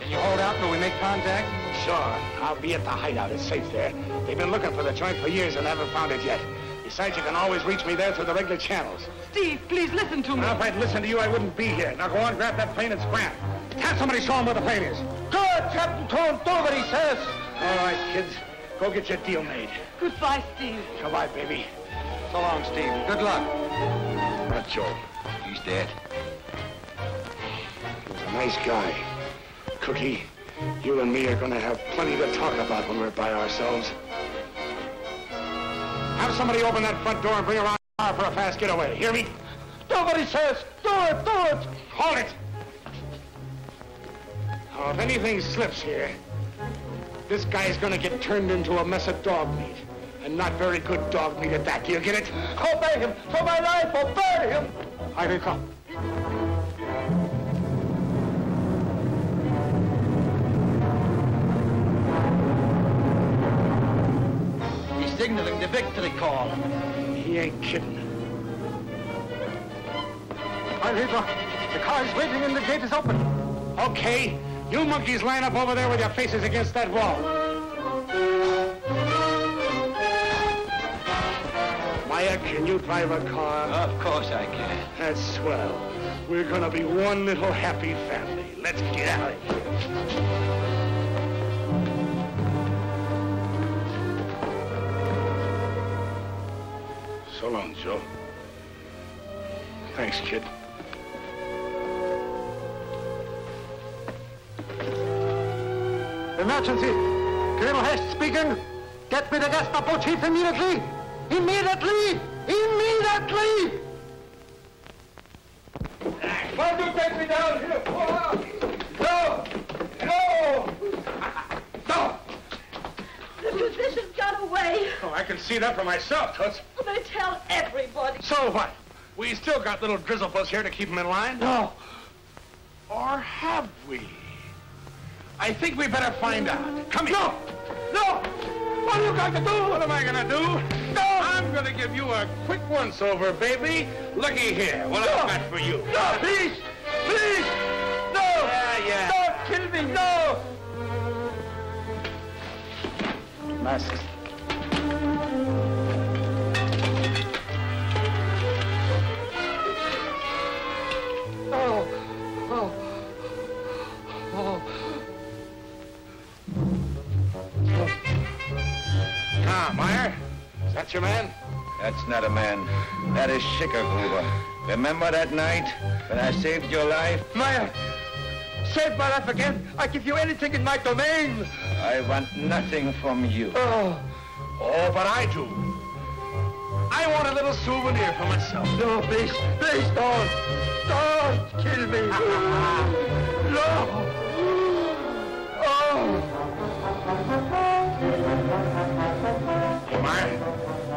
Can you hold out till we make contact? Sure. I'll be at the hideout. It's safe there. They've been looking for the joint for years and haven't found it yet. Besides, you can always reach me there through the regular channels. Steve, please listen to me. Now, if I'd listened to you, I wouldn't be here. Now, go on, grab that plane and scram. Tell somebody show him where the plane is. Good, Captain Kuhn, do what he says. All right, kids. Go get your deal made. Goodbye, Steve. Goodbye, baby. So long, Steve. Good luck. Not Joe. He's dead. He was a nice guy. Cookie, you and me are going to have plenty to talk about when we're by ourselves. Have somebody open that front door and bring around the car for a fast getaway. Hear me? Do what he says. Do it. Do it. Hold it. Oh, if anything slips here, this guy's going to get turned into a mess of dog meat. And not very good dog meat at that. Do you get it? Obey him. For my life, obey him. I will come. Signaling the victory call. He ain't kidding. Hi, Hitler. The car is waiting and the gate is open. Okay. You monkeys line up over there with your faces against that wall. Maya, can you drive a car? Of course I can. That's swell. We're gonna be one little happy family. Let's get out of here. So long, Joe. Thanks, kid. Emergency. Colonel Hecht speaking. Get me the Gestapo chief immediately. Immediately. Immediately. Why do you take me down here? No. No. No. The physician got away. Oh, I can see that for myself, Toots. They tell everybody. So what? We still got little drizzlefuss here to keep them in line? No. Or have we? I think we better find out. Come here. No! No! What are you going to do? What am I going to do? No! I'm going to give you a quick once-over, baby. Looky here. What have I got for you? No! Please! Please! No! Yeah. Don't kill me! No! Masks. Ah, Meyer? Is that your man? That's not a man. That is Schicklgruber. Remember that night when I saved your life? Meyer! Save my life again! I give you anything in my domain! I want nothing from you. Oh, but I do. I want a little souvenir for myself. No, please, please don't! Don't kill me! No!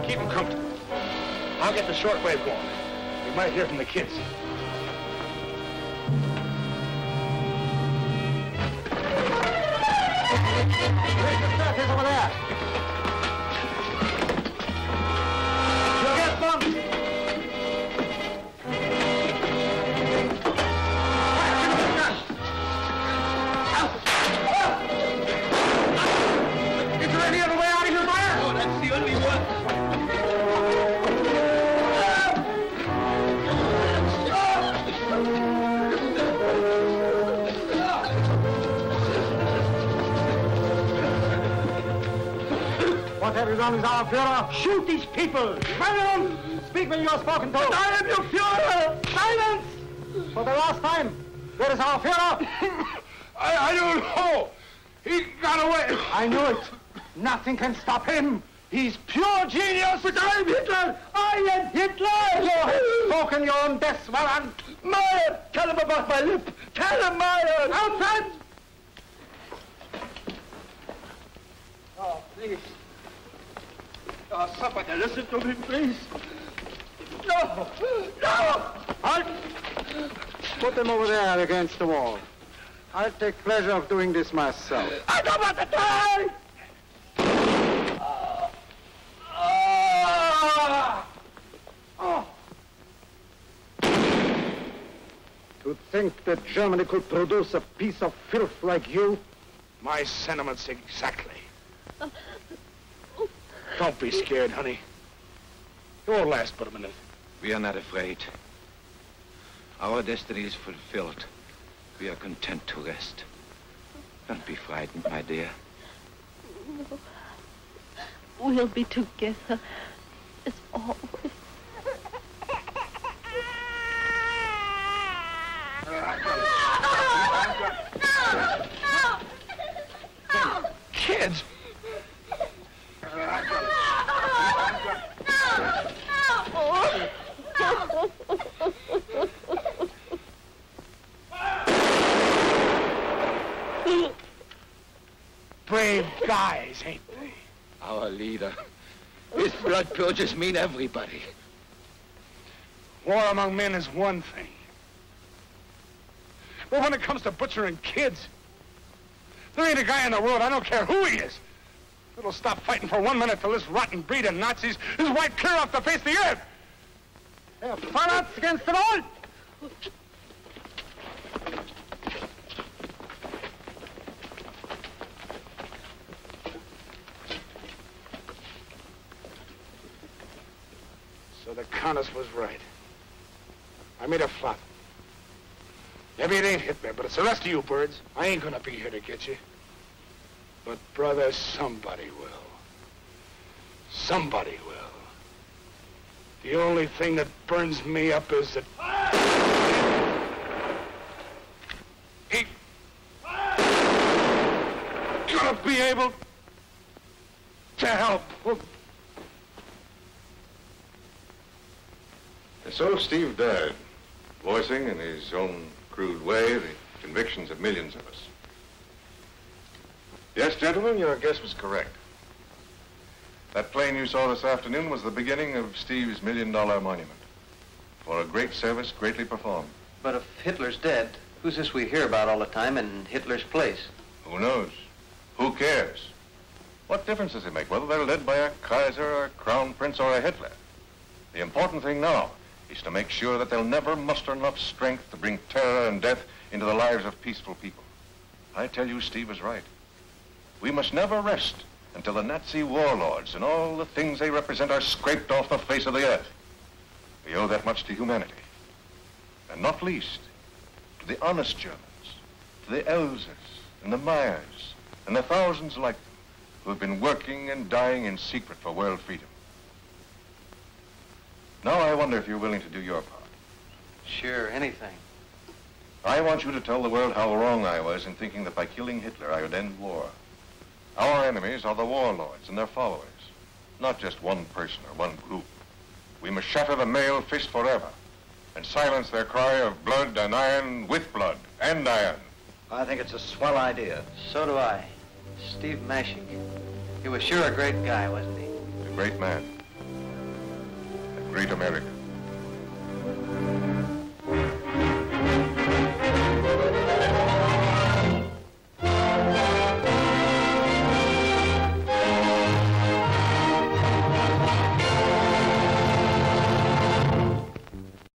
Keep them comfortable. I'll get the shortwave going. We might hear from the kids. Where's the stuff is over there? You get bumped. Help! Is there any other way out of here, Meyer? No, that's the only one. Whatever is wrong with our Führer, shoot these people! Silence! Speak when you are spoken to! But I am your Führer! Silence! For the last time, where is our Führer? I don't know! He got away! I knew it! Nothing can stop him! He's pure genius! But I am Hitler! I am Hitler! You have spoken your own death warrant! Meyer! Tell him about my lip! Tell him, Meyer! Outside! Oh, please. Oh, somebody listen to me, please. No! No! Halt! Put them over there against the wall. I'll take pleasure of doing this myself. I don't want to die! To think that Germany could produce a piece of filth like you? My sentiments exactly. Don't be scared, honey. It won't last but a minute. We are not afraid. Our destiny is fulfilled. We are content to rest. Don't be frightened, my dear. No. We'll be together, as always. No! Kids! Brave guys, ain't they? Our leader. His blood purges mean everybody. War among men is one thing. But when it comes to butchering kids, there ain't a guy in the world, I don't care who he is, that'll stop fighting for 1 minute till this rotten breed of Nazis is wiped clear off the face of the earth. They're fanatics against them all. So the Countess was right. I made a flop. Maybe it ain't Hitler, but it's the rest of you birds. I ain't gonna be here to get you. But brother, somebody will. Somebody will. The only thing that burns me up is that... Ain't gonna be able to help. And so Steve died, voicing in his own crude way the convictions of millions of us. Yes, gentlemen, your guess was correct. That plane you saw this afternoon was the beginning of Steve's $1 million monument for a great service greatly performed. But if Hitler's dead, who's this we hear about all the time in Hitler's place? Who knows? Who cares? What difference does it make whether they're led by a Kaiser or a Crown Prince or a Hitler? The important thing now is to make sure that they'll never muster enough strength to bring terror and death into the lives of peaceful people. I tell you, Steve is right. We must never rest until the Nazi warlords and all the things they represent are scraped off the face of the earth. We owe that much to humanity. And not least, to the honest Germans, to the Elsers and the Meyers and the thousands like them who have been working and dying in secret for world freedom. Now I wonder if you're willing to do your part. Sure, anything. I want you to tell the world how wrong I was in thinking that by killing Hitler I would end war. Our enemies are the warlords and their followers, not just one person or one group. We must shatter the male fist forever and silence their cry of blood and iron with blood and iron. I think it's a swell idea. So do I. Steve Mashick. He was sure a great guy, wasn't he? A great man. Great America.